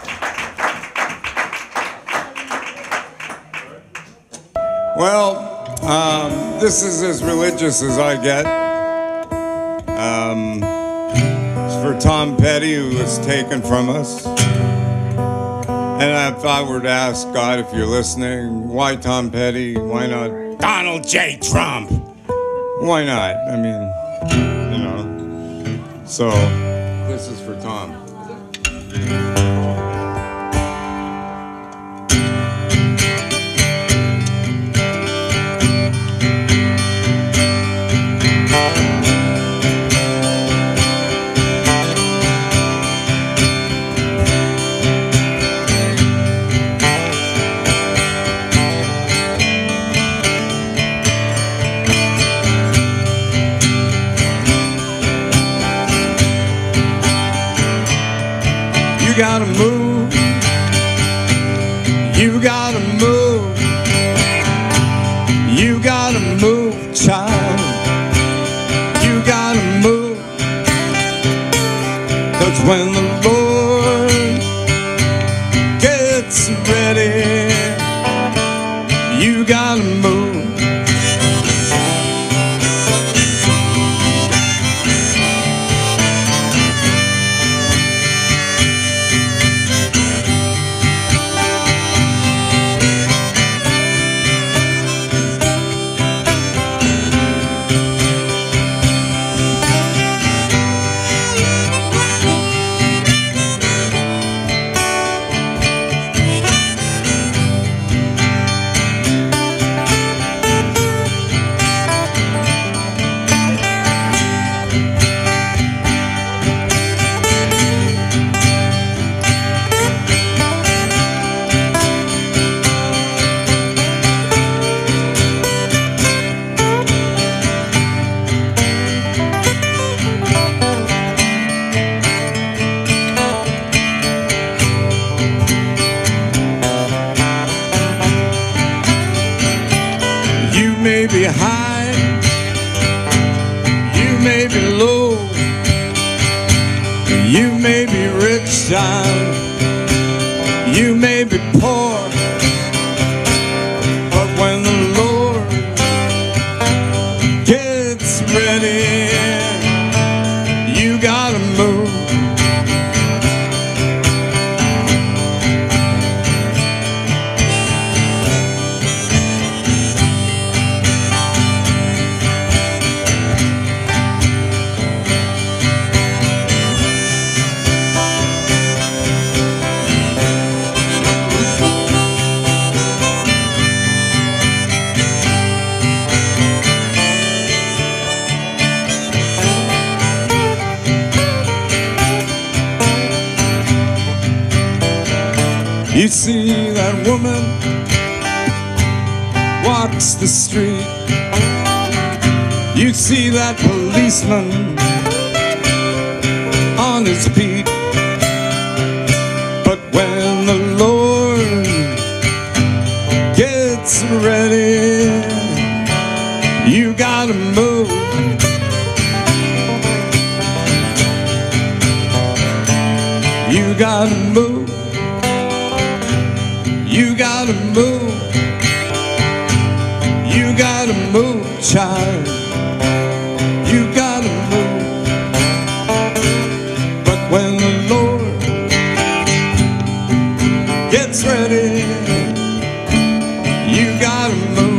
Well, um, this is as religious as I get. Um, it's for Tom Petty, who was taken from us. And if I were to ask God, if you're listening, why Tom Petty? Why not Donald J. Trump? Why not? I mean, you know. So, this is for Tom. You gotta move, you gotta move, you gotta move, child, you gotta move, 'cause when the Lord gets ready, you gotta move. see that woman walks the street. You'd see that policeman on his beat. But when the Lord gets ready, you gotta move. You gotta move. You gotta move. You gotta move, child. You gotta move. But when the Lord gets ready, you gotta move.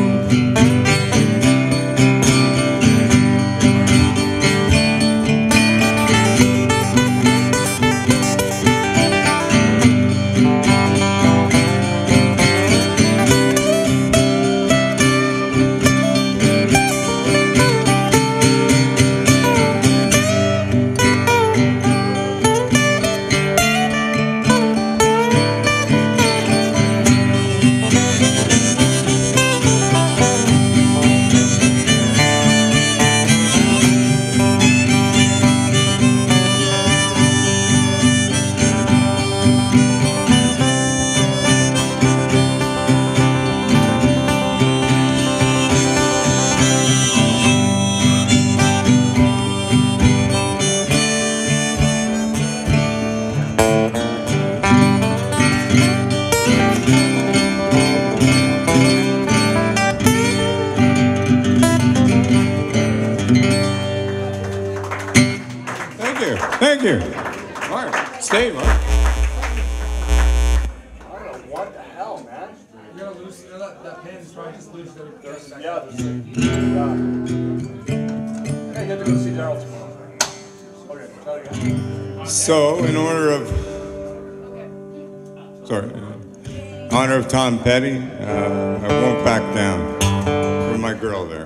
So, in honor of, sorry, in honor of Tom Petty, uh, I won't back down. For my girl there.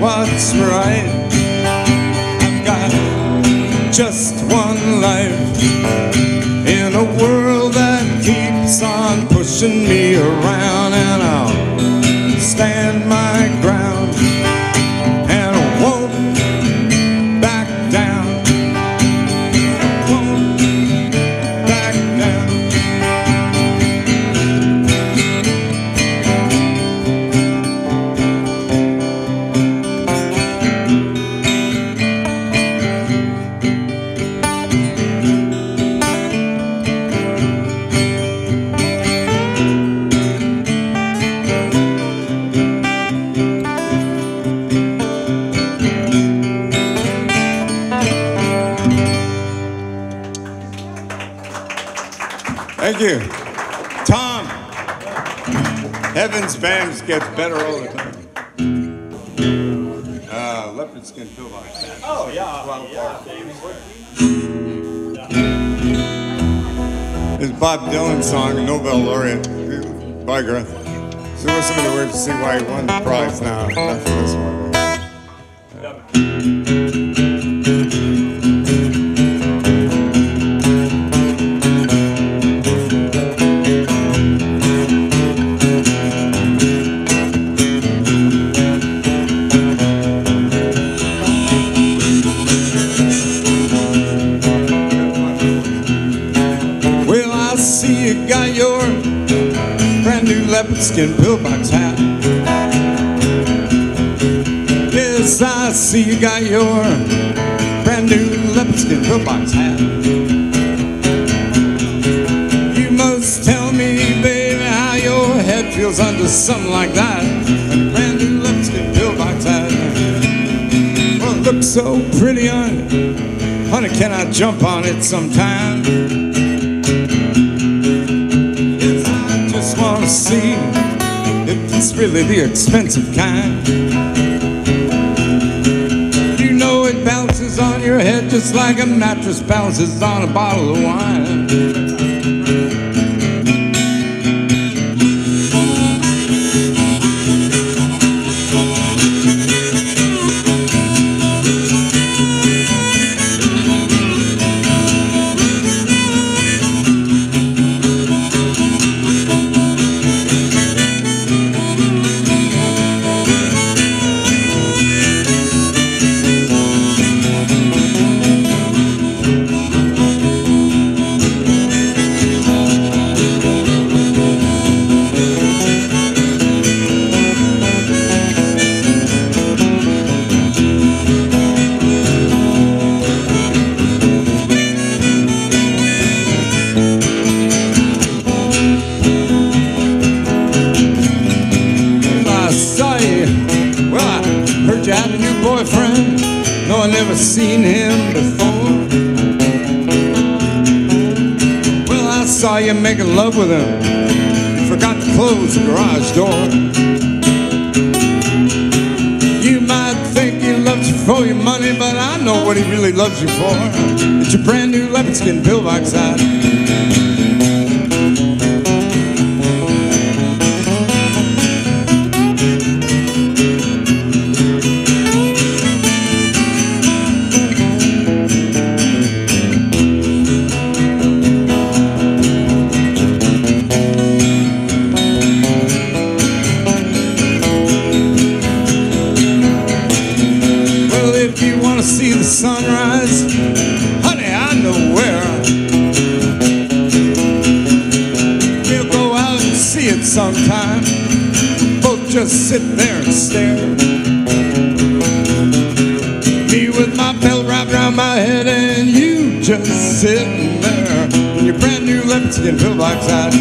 what's right. I've got just one life in a world that keeps on pushing me around, and I'll stand my ground and I won't back down. I won't back down. Thank you. Tom, Heaven's Bands gets better all the time. Uh, leopard skin pillbox. Oh, yeah. yeah. This Bob Dylan song, Nobel laureate. Bye, Garth. So we're listening to words to see why he won the prize now. That's this one. Yeah. Leopard skin pillbox hat. Yes, I see you got your brand new leopard skin pillbox hat. You must tell me, baby, how your head feels under something like that. And brand new leopard skin pillbox hat. Well, it looks so pretty on it. Honey, can I jump on it sometime? Wanna see if it's really the expensive kind. You know it bounces on your head just like a mattress bounces on a bottle of wine. Seen him before. Well, I saw you making love with him. Forgot to close the garage door. You might think he loves you for your money, but I know what he really loves you for. It's your brand new leopard skin pillbox hat. Sunrise, honey, I know where. We'll go out and see it sometime. Both just sit there and stare. Me with my belt wrapped around my head, and you just sitting there in your brand new leopard skin pillbox hat.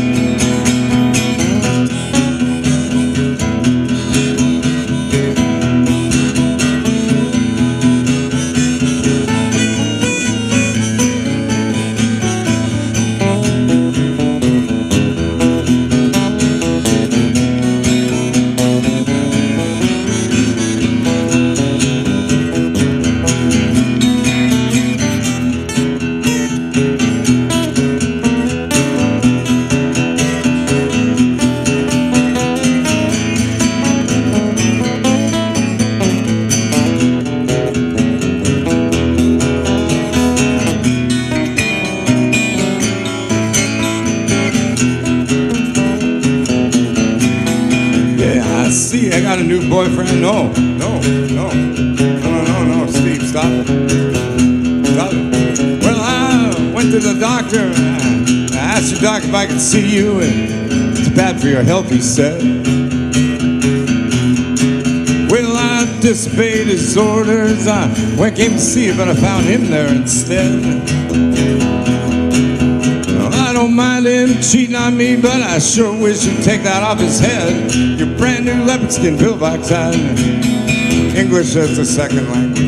got a new boyfriend? No, no, no, no, no, no, no, Steve, stop it, stop it. Well, I went to the doctor and I asked the doctor if I could see you, and it's bad for your health, he said. Well, I disobeyed his orders. I went, came to see you, but I found him there instead. I don't mind him cheating on me, but I sure wish you'd take that off his head. Your brand new leopard skin pillbox hat. English is a second language,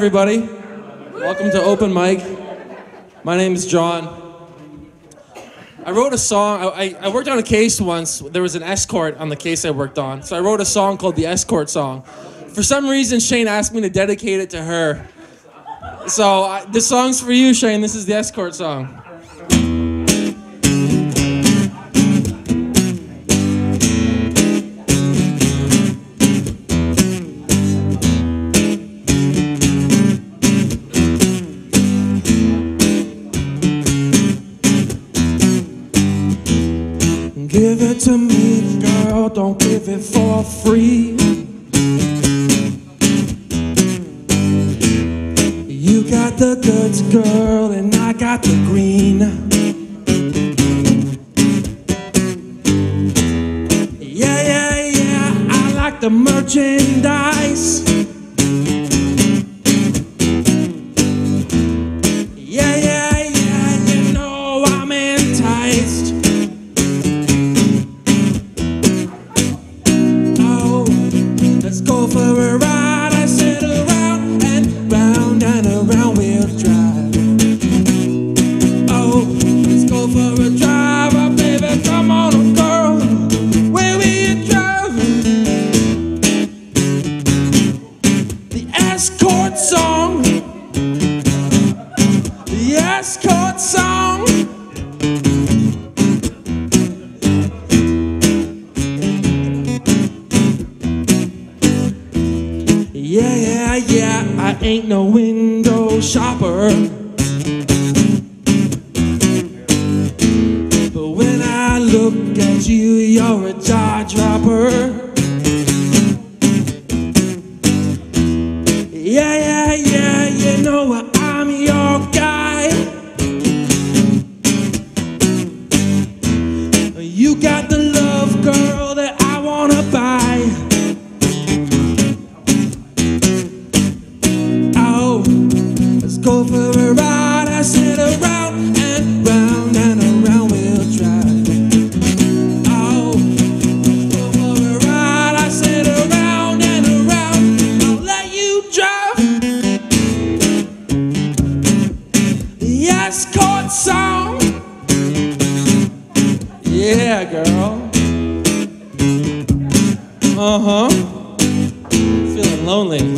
everybody. Welcome to Open Mic. My name is John. I wrote a song. I, I worked on a case once. There was an escort on the case I worked on. So I wrote a song called the Escort Song. For some reason, Shane asked me to dedicate it to her. So I, this song's for you, Shane. This is the Escort Song. Give it to me, girl, don't give it for free. You got the goods, girl, and I got the green. Yeah, yeah, yeah, I like the merchandise. Yeah, yeah, yeah, you know I'm enticed. Ain't no window shopper, but when I look at you, you're a jaw dropper. Yeah, yeah, yeah, you know I'm your guy. You got the love, girl, that I wanna buy. Go for a ride, I sit around and round and around we'll drive. Oh, go for a ride, I sit around and around, I'll let you drive. The Escort Song. Yeah, girl. Uh-huh. Feeling lonely.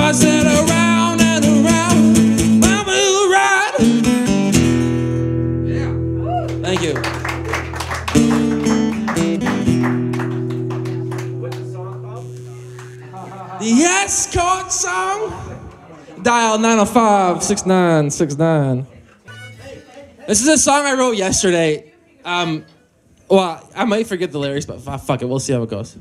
I said, escort song? Dial nine oh five, six nine six nine. This is a song I wrote yesterday. Um, well, I might forget the lyrics, but fuck it, we'll see how it goes.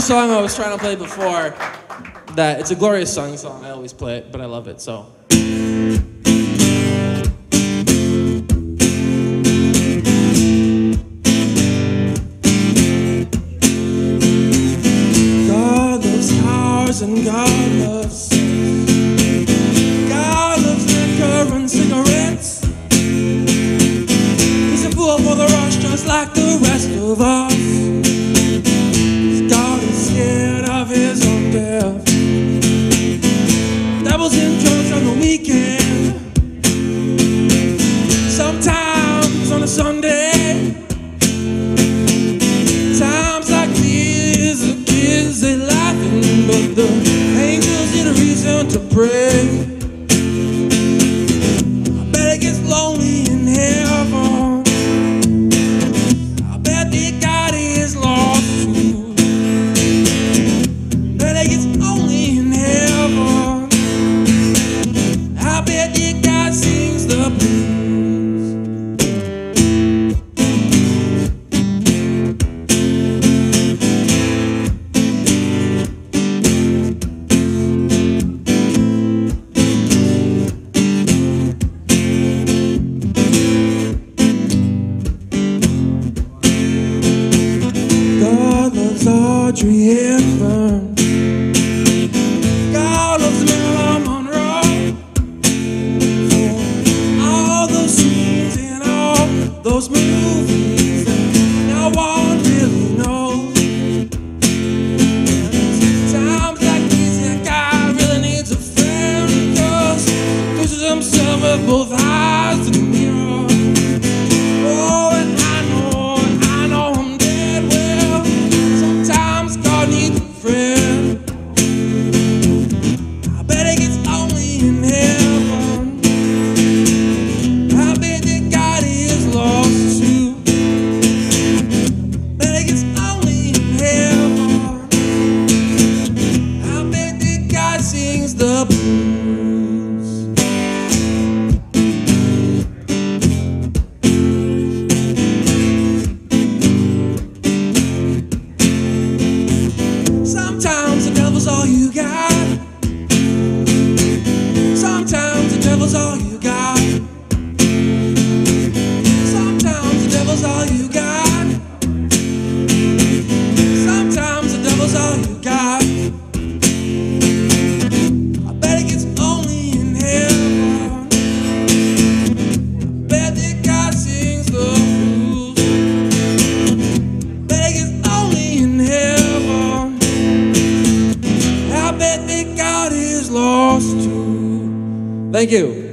Song I was trying to play before, that it's a glorious song, song I always play it, but I love it, so. God loves cars and God loves God loves liquor and cigarettes. He's a fool for the rush just like the rest of us. His own death. Devils in drugs on the weekend. Sometimes on a Sunday. Times like these, the kids they laughing, but the angels need a reason to pray. I bet it gets lonely in heaven. I bet they got his law. It's only in heaven. you got. Sometimes the devil's all you got. Sometimes the devil's all you got. Sometimes the devil's all you got. I bet it gets lonely in heaven. I bet that God sings the blues. I bet it gets lonely in heaven. I bet that God is lost too. Thank you.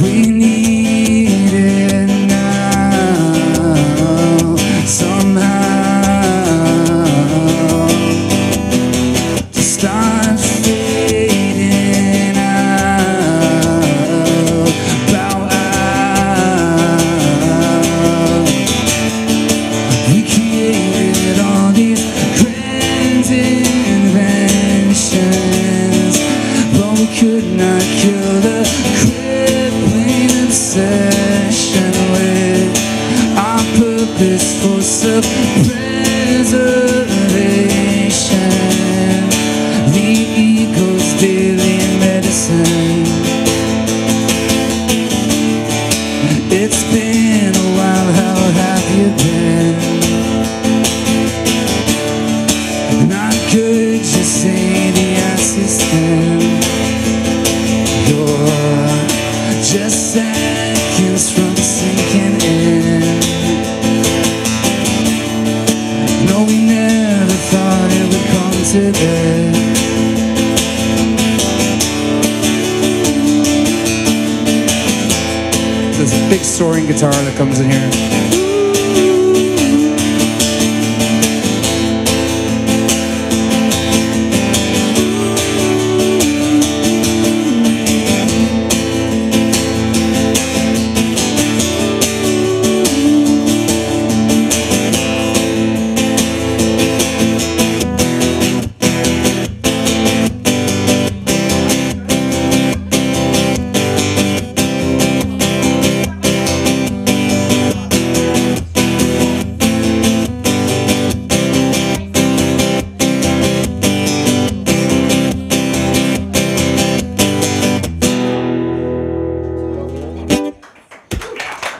We need it now. this big soaring guitar that comes in here.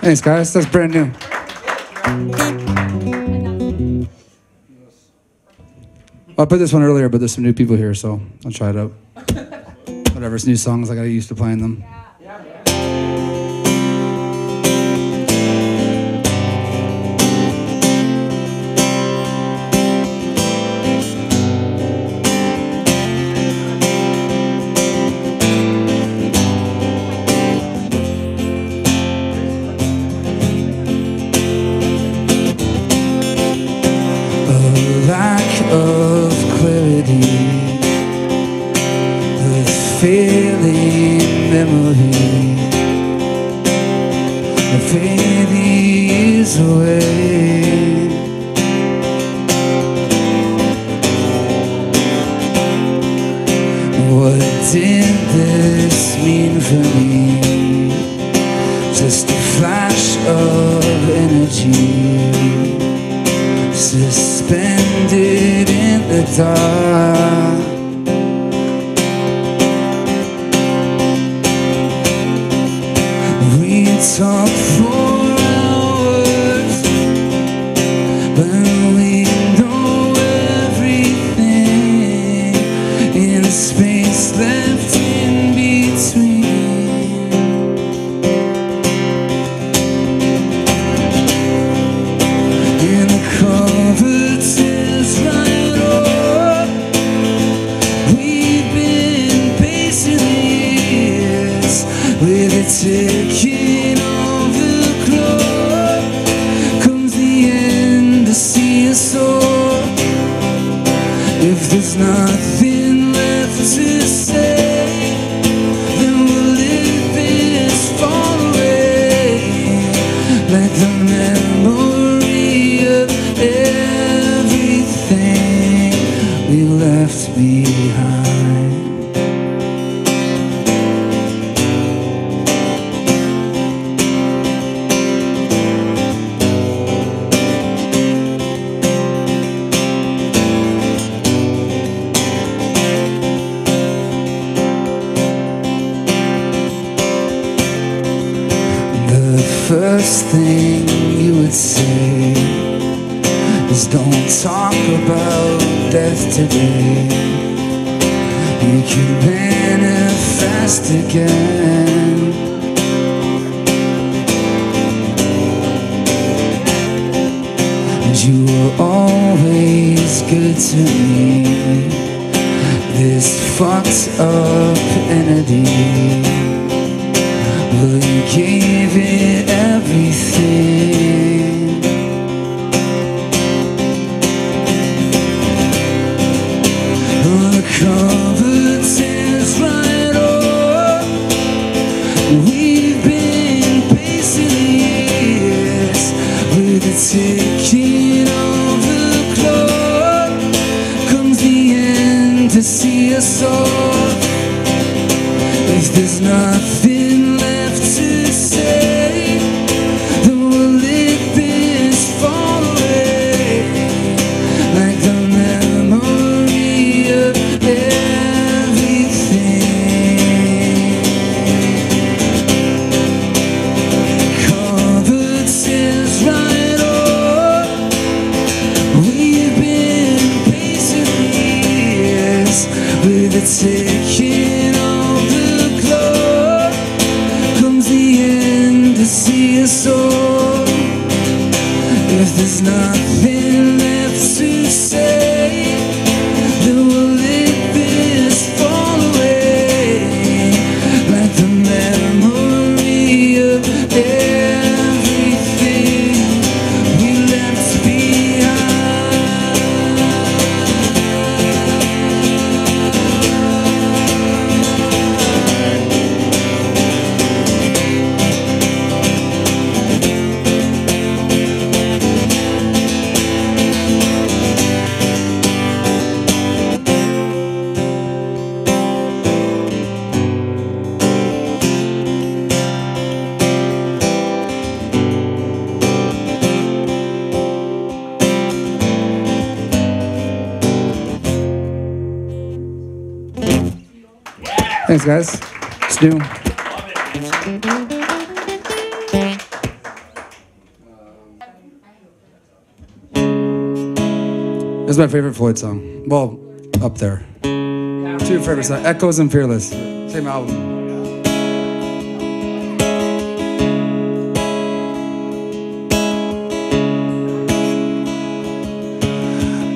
Thanks, guys. That's brand new. Well, I put this one earlier, but there's some new people here, so I'll try it out. Whatever, it's new songs. I got used to playing them. Yeah. Thanks, guys. It's new. This is my favorite Floyd song. Well, up there. Two favorite songs, Echoes and Fearless. Same album.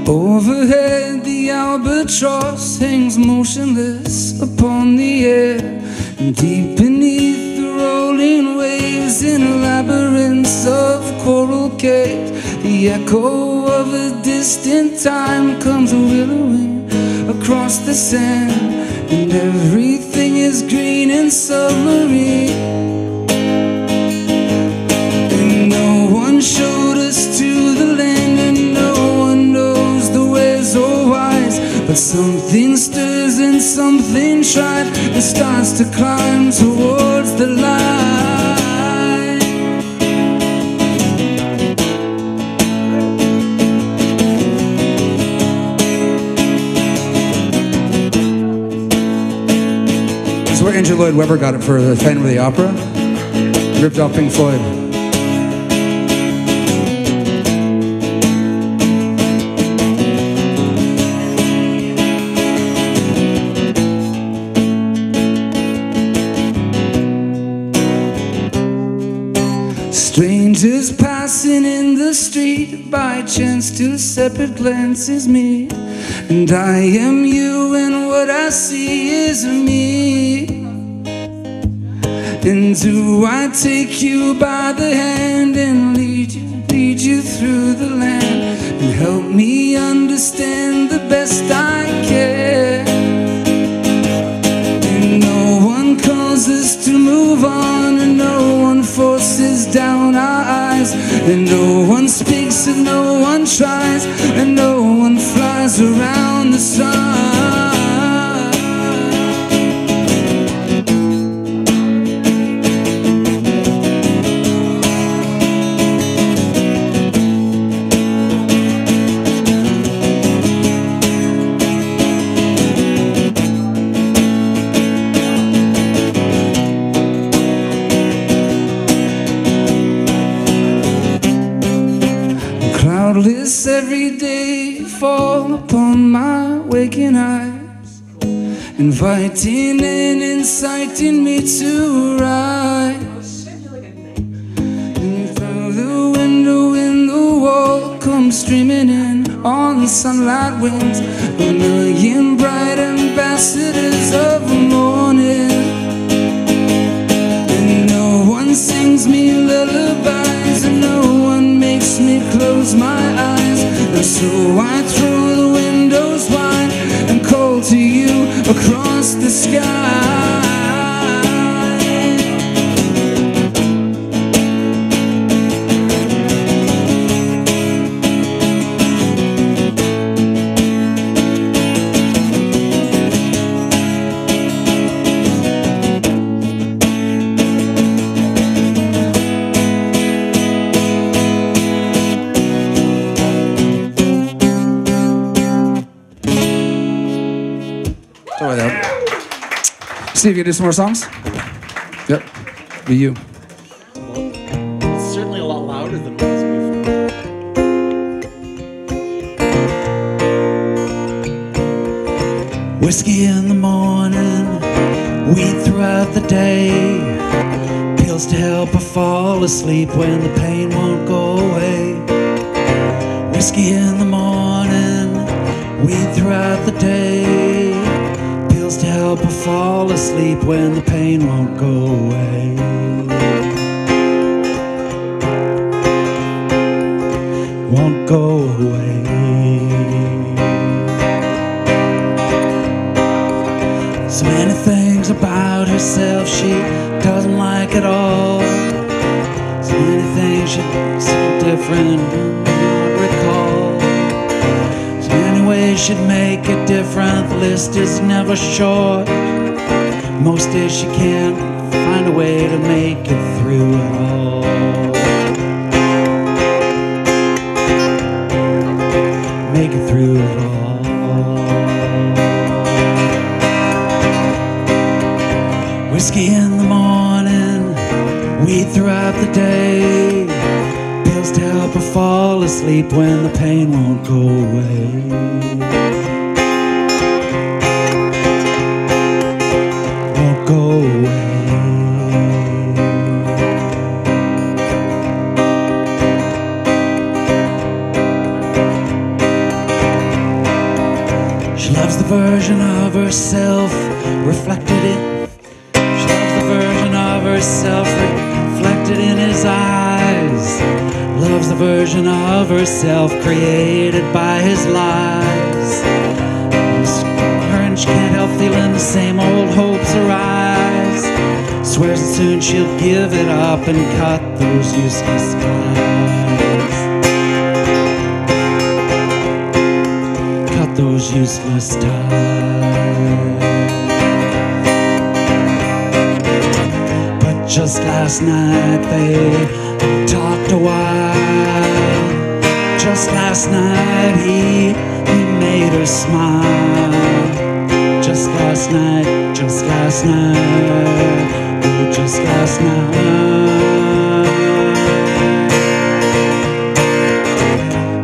Overhead, the albatross hangs motionless upon the air, and deep beneath the rolling waves in a labyrinth of coral caves, the echo of a distant time comes willowing across the sand, and everything is green and submarine, and no one showed us to the land, and no so wise, but something stirs and something tries and starts to climb towards the light. This is where Andrew Lloyd Webber got it for the Phantom of the Opera. Ripped off Pink Floyd. Strangers passing in the street, by chance two separate glances meet, and I am you and what I see is me, and do I take you by the hand and lead you, lead you through the land, and help me understand the best I can, and no one calls us to move on, and no one forces down our eyes, and no one speaks and no one tries, and no one flies around the sun. Cloudless every day fall upon my waking eyes, inviting and inciting me to rise, and through the window in the wall comes streaming in on sunlight winds, a million bright ambassadors of morning, and no one sings me lullabies, and no one makes me close my eyes, and so I throw the windows wide and call to you across the sky. See if you can do some more songs. Yep, be you. It's certainly a lot louder than it was before. Whiskey in the morning, weed throughout the day, pills to help her fall asleep when the pain won't go away. Whiskey in the morning, weed throughout the day, to help her fall asleep when the pain won't go away. Won't go away. So many things about herself she doesn't like at all, so many things she's so different I recall, ways she'd make it different, the list is never short, most days she can't find a way to make it through it all. Make it through it all. We thrive the day, pills to help her fall asleep when the pain won't go away. Won't go away. Version of herself reflected in. She loves the version of herself reflected in his eyes. Loves the version of herself created by his lies. Orange can't help feeling the same old hopes arise. Swears that soon she'll give it up and cut those useless ties. Those useless ties. But just last night they talked a while. Just last night he, he made her smile. Just last night, just last night, oh, just last night.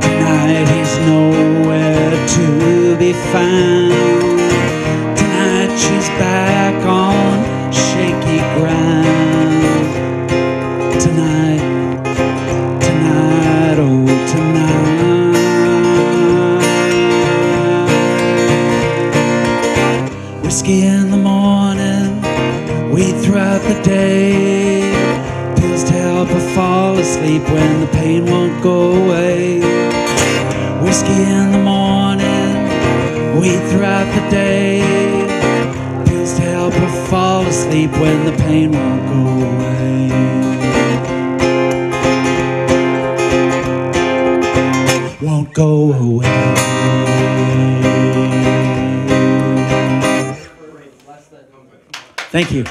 Tonight he's nowhere to be found. Tonight she's back on shaky ground. Tonight, tonight, oh tonight. Whiskey in the morning, we throughout the day. Pills to help her fall asleep when the pain won't go away. Whiskey in the morning, we throughout the day. Pills to help her fall asleep when the pain won't go away. Won't go away. Thank you.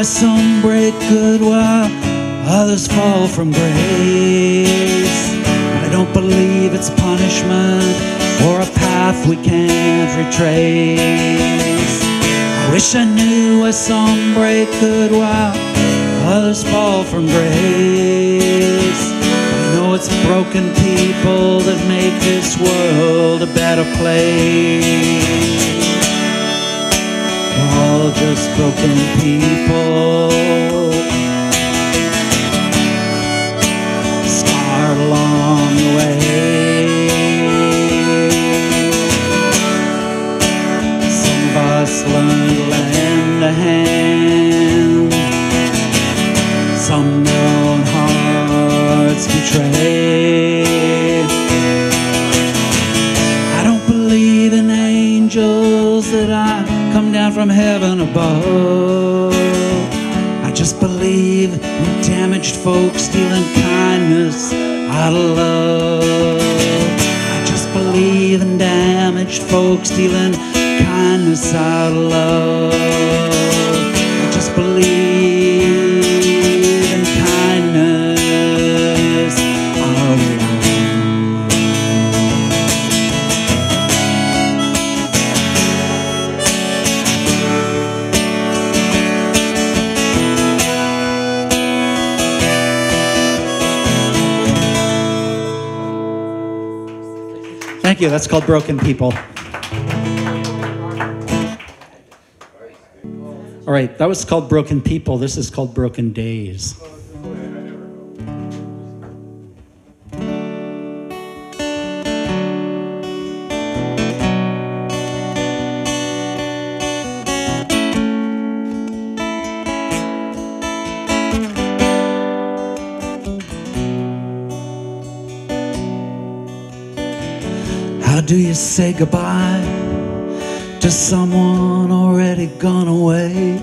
why some break good while others fall from grace. I don't believe it's punishment or a path we can't retrace. I wish I knew why some break good while others fall from grace. I know it's broken people that make this world a better place. We're all just broken people, scarred along the way. Some of us learn to lend a hand, some their own hearts betray. I don't believe in angels that I come down from heaven above. I just believe in damaged folks stealing kindness out of love. I just believe in damaged folks stealing kindness out of love. I just believe in kindness out of love. Thank you. That's called Broken People. All right, that was called Broken People. This is called Broken Days. Do you say goodbye to someone already gone away?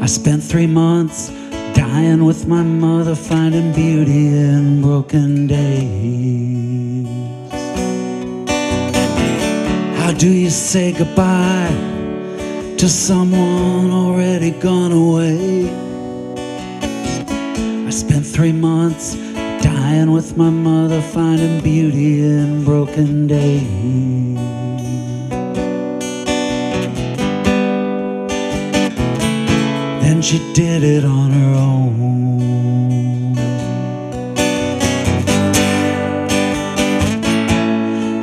I spent three months dying with my mother, finding beauty in broken days. How do you say goodbye to someone already gone away? I spent three months dying with my mother, finding beauty in broken days. Then she did it on her own.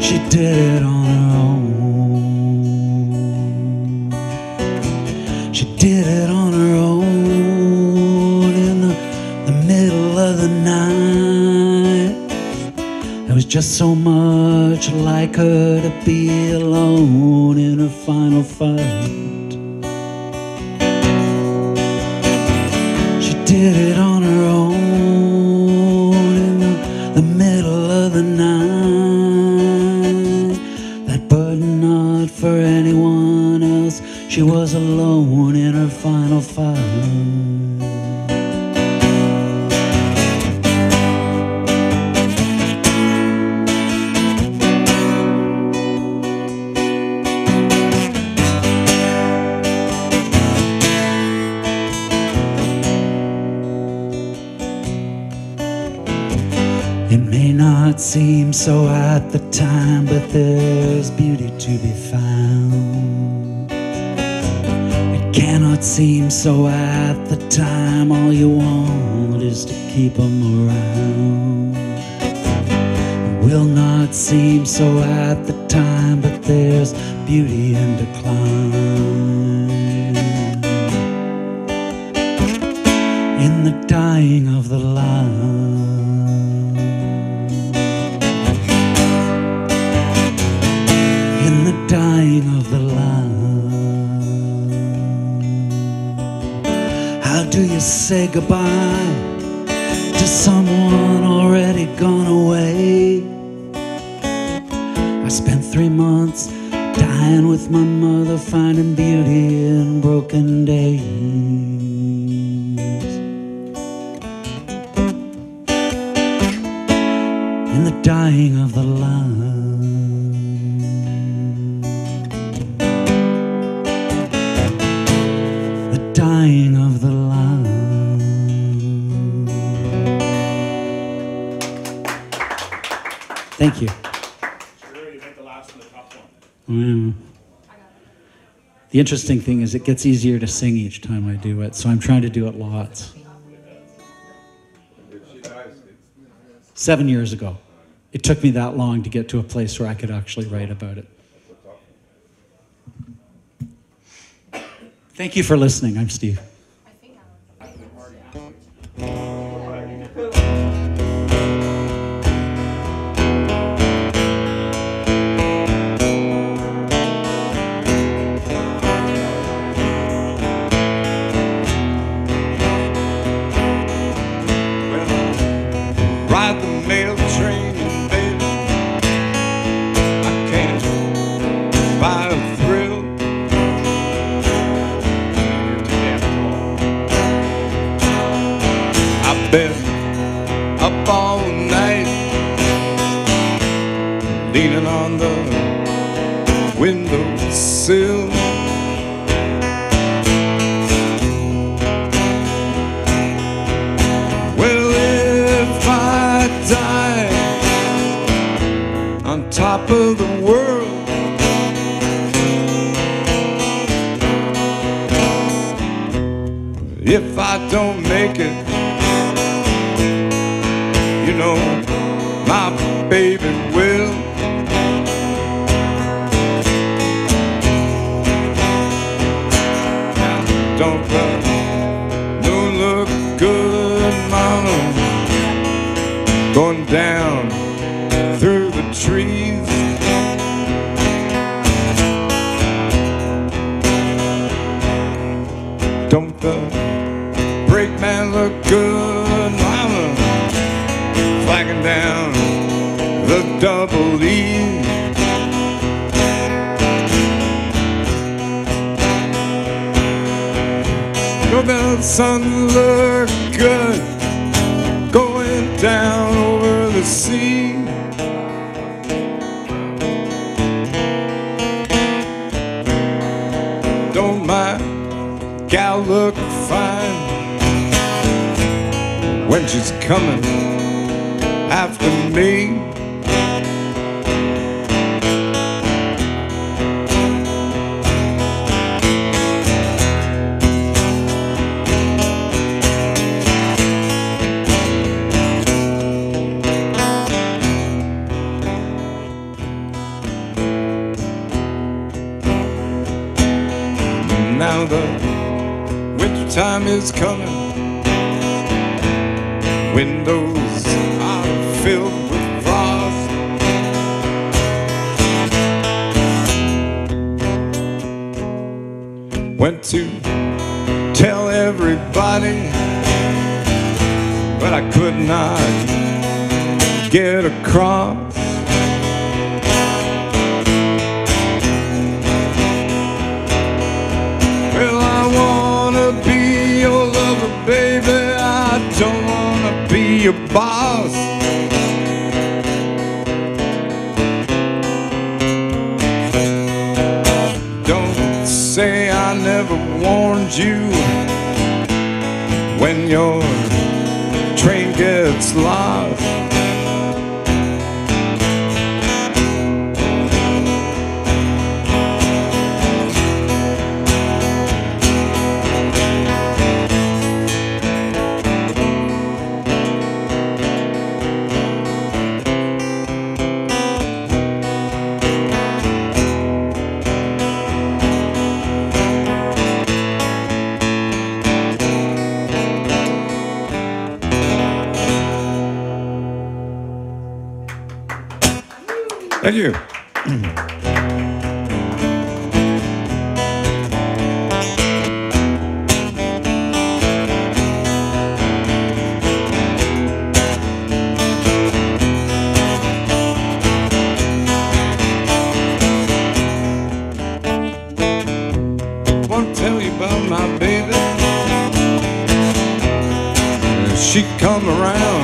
She did it on her own. She did it on her own in the, the middle of the night. Just so much like her to be alone in her final fight. She did it on her own in the, the middle of the night. That burden not for anyone else. She was alone in her final fight. Seems so at the time, but there's beauty to be found. It cannot seem so at the time, all you want is to keep them around. It will not seem so at the time, but there's beauty in decline. In the dying of the light. Dying of the love. How do you say goodbye to someone already gone away? I spent three months dying with my mother, finding beauty in broken days. In the dying of the love. Thank you. Sure, you make the last one the top one. Mm. The interesting thing is it gets easier to sing each time I do it, so I'm trying to do it lots. Seven years ago. It took me that long to get to a place where I could actually write about it. Thank you for listening. I'm Steve. Thank you. Wanna tell you about my baby. She come around.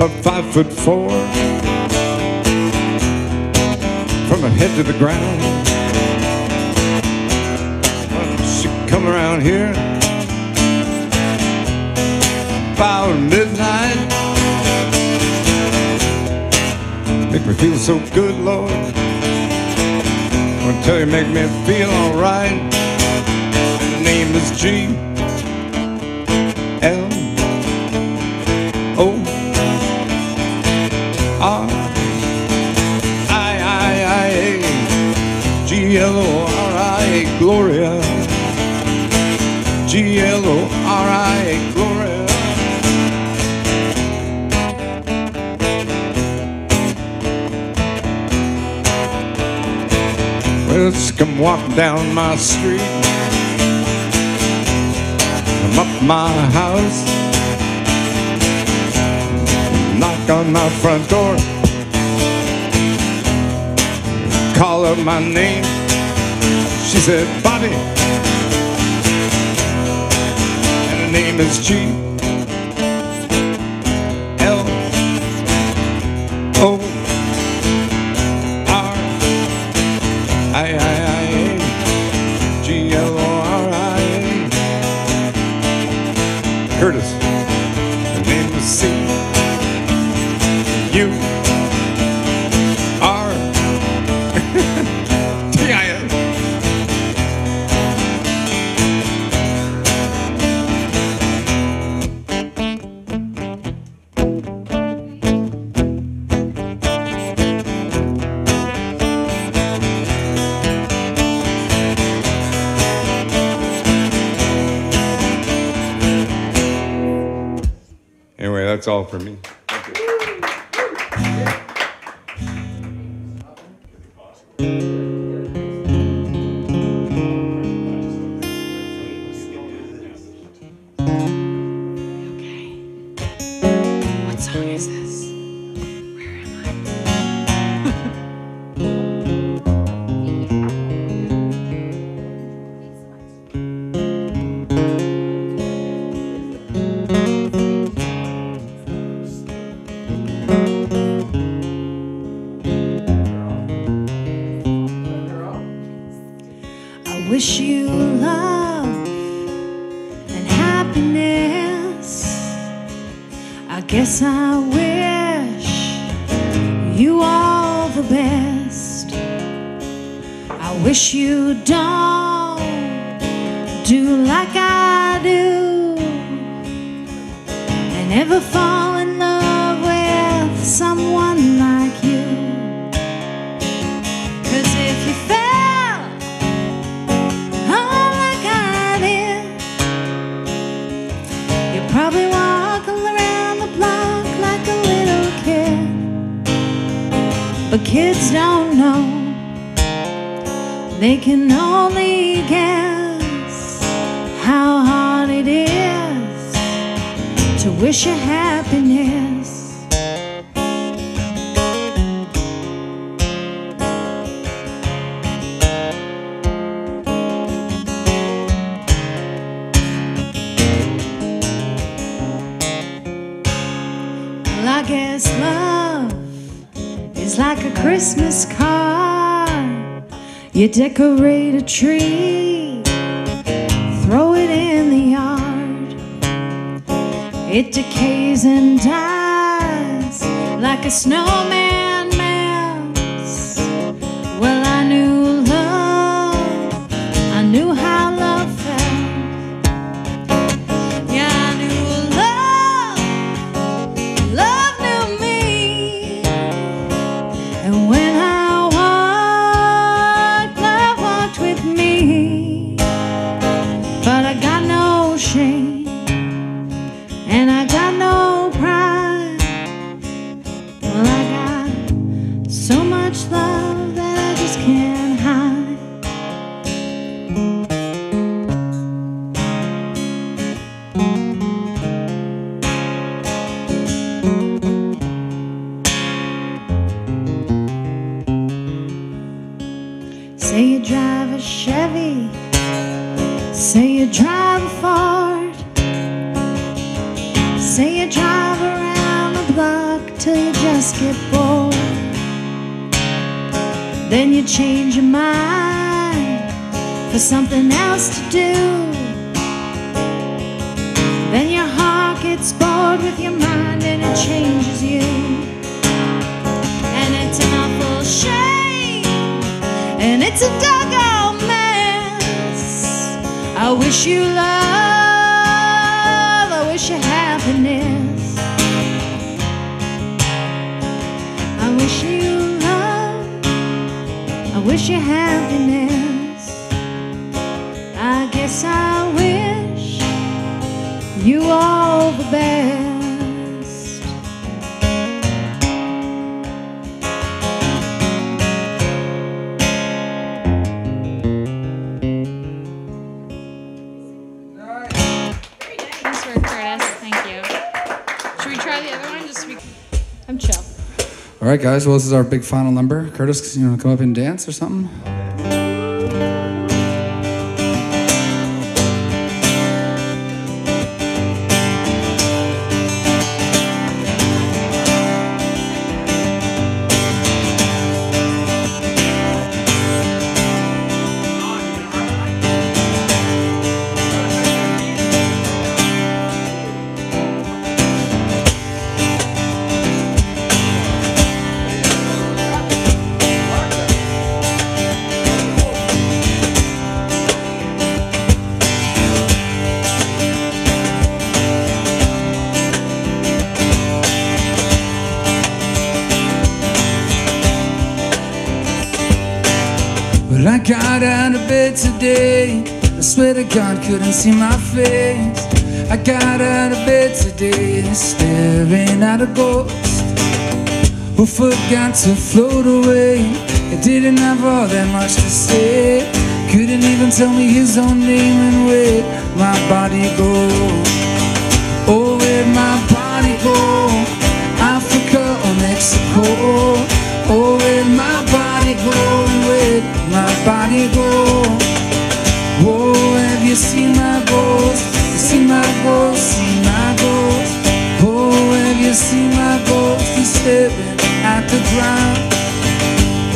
Of five foot four, from her head to the ground. She come around here about midnight. me feel so good, Lord. Until you make me feel alright. My name is G L O R I I I A G L O R I A Gloria G L O R I A Gloria. Come walk down my street, come up my house, knock on my front door, call up my name. She said, Bobby, and her name is G L O I, I, I, G L O R I A. Curtis, her name was C U R T I That's all for me. Thank you. Okay. What song is this? Where am I? Wish you love and happiness. I guess I wish you all the best. I wish you don't do like I do and never fall in love with someone like you. Cause if you fail probably walking around the block like a little kid. But kids don't know, they can only guess how hard it is to wish you happiness. I guess love is like a Christmas card. You decorate a tree, throw it in the yard. It decays and dies like a snowman melts. Well, I knew love, I knew how love felt. Yeah, I knew love. Shame, and I got no pride. Well, I got so much love that I just can't hide. Say you drive a Chevy, say you drive a Ford, say you drive around the block till you just get bored. Then you change your mind for something else to do. Then your heart gets bored with your mind and it changes you. And it's I wish you love, I wish you happiness, I wish you love, I wish you happiness. I guess I wish you all the best. All right, guys, well, this is our big final number. Curtis, you want to come up and dance or something? Today, I swear to God, couldn't see my face. I got out of bed today, staring at a ghost who forgot to float away. It didn't have all that much to say. Couldn't even tell me his own name and where my body go. Oh, where'd my body go? Africa or Mexico? Oh, where'd my body go? Where'd my body go? Whoa, have you seen my ghost? You see my ghost, see my ghost. Oh, have you seen my ghost? He's staring at the ground.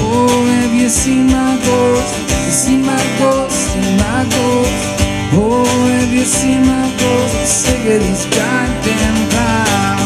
Oh, have you seen my ghost? You see my ghost, see my ghost. Oh, have you seen my ghost? He's sick of these goddamn clouds.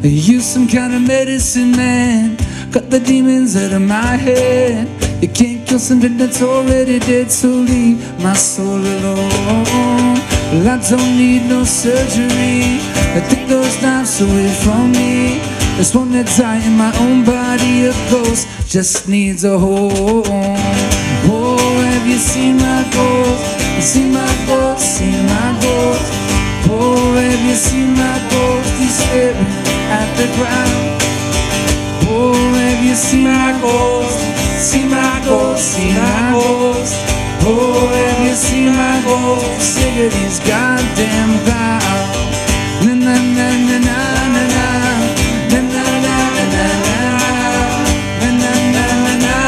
You're some kind of medicine man, got the demons out of my head. You can't kill something that's already dead, so leave my soul alone. Well, I don't need no surgery, I take those knives away from me. There's one that died in my own body, a ghost just needs a home. Oh, have you seen my ghost? You see my ghost, see my ghost. Oh, have you seen my ghost? He's staring at the ground. Oh, have you seen my ghost? See my ghost, see my ghost. Oh, have you seen my ghost? Sick of these goddamn clouds. Na na na na na na na na na na na na na na na na na na.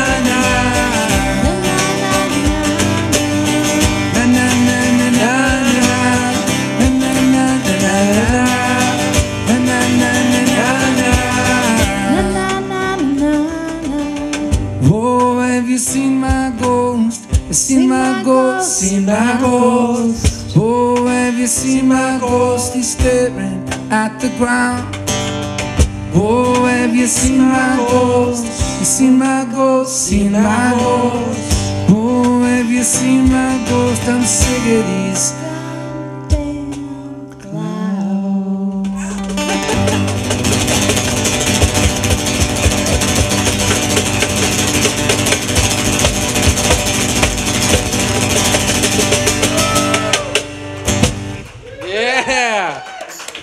Seen my ghost, seen my ghost, seen my ghost. Oh, have you seen my ghost? He's staring at the ground. Oh, have you seen my ghost? You seen my ghost, seen my ghost. Oh, have you seen my ghost? I'm sick of these.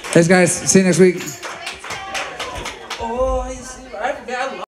Thanks, guys. See you next week.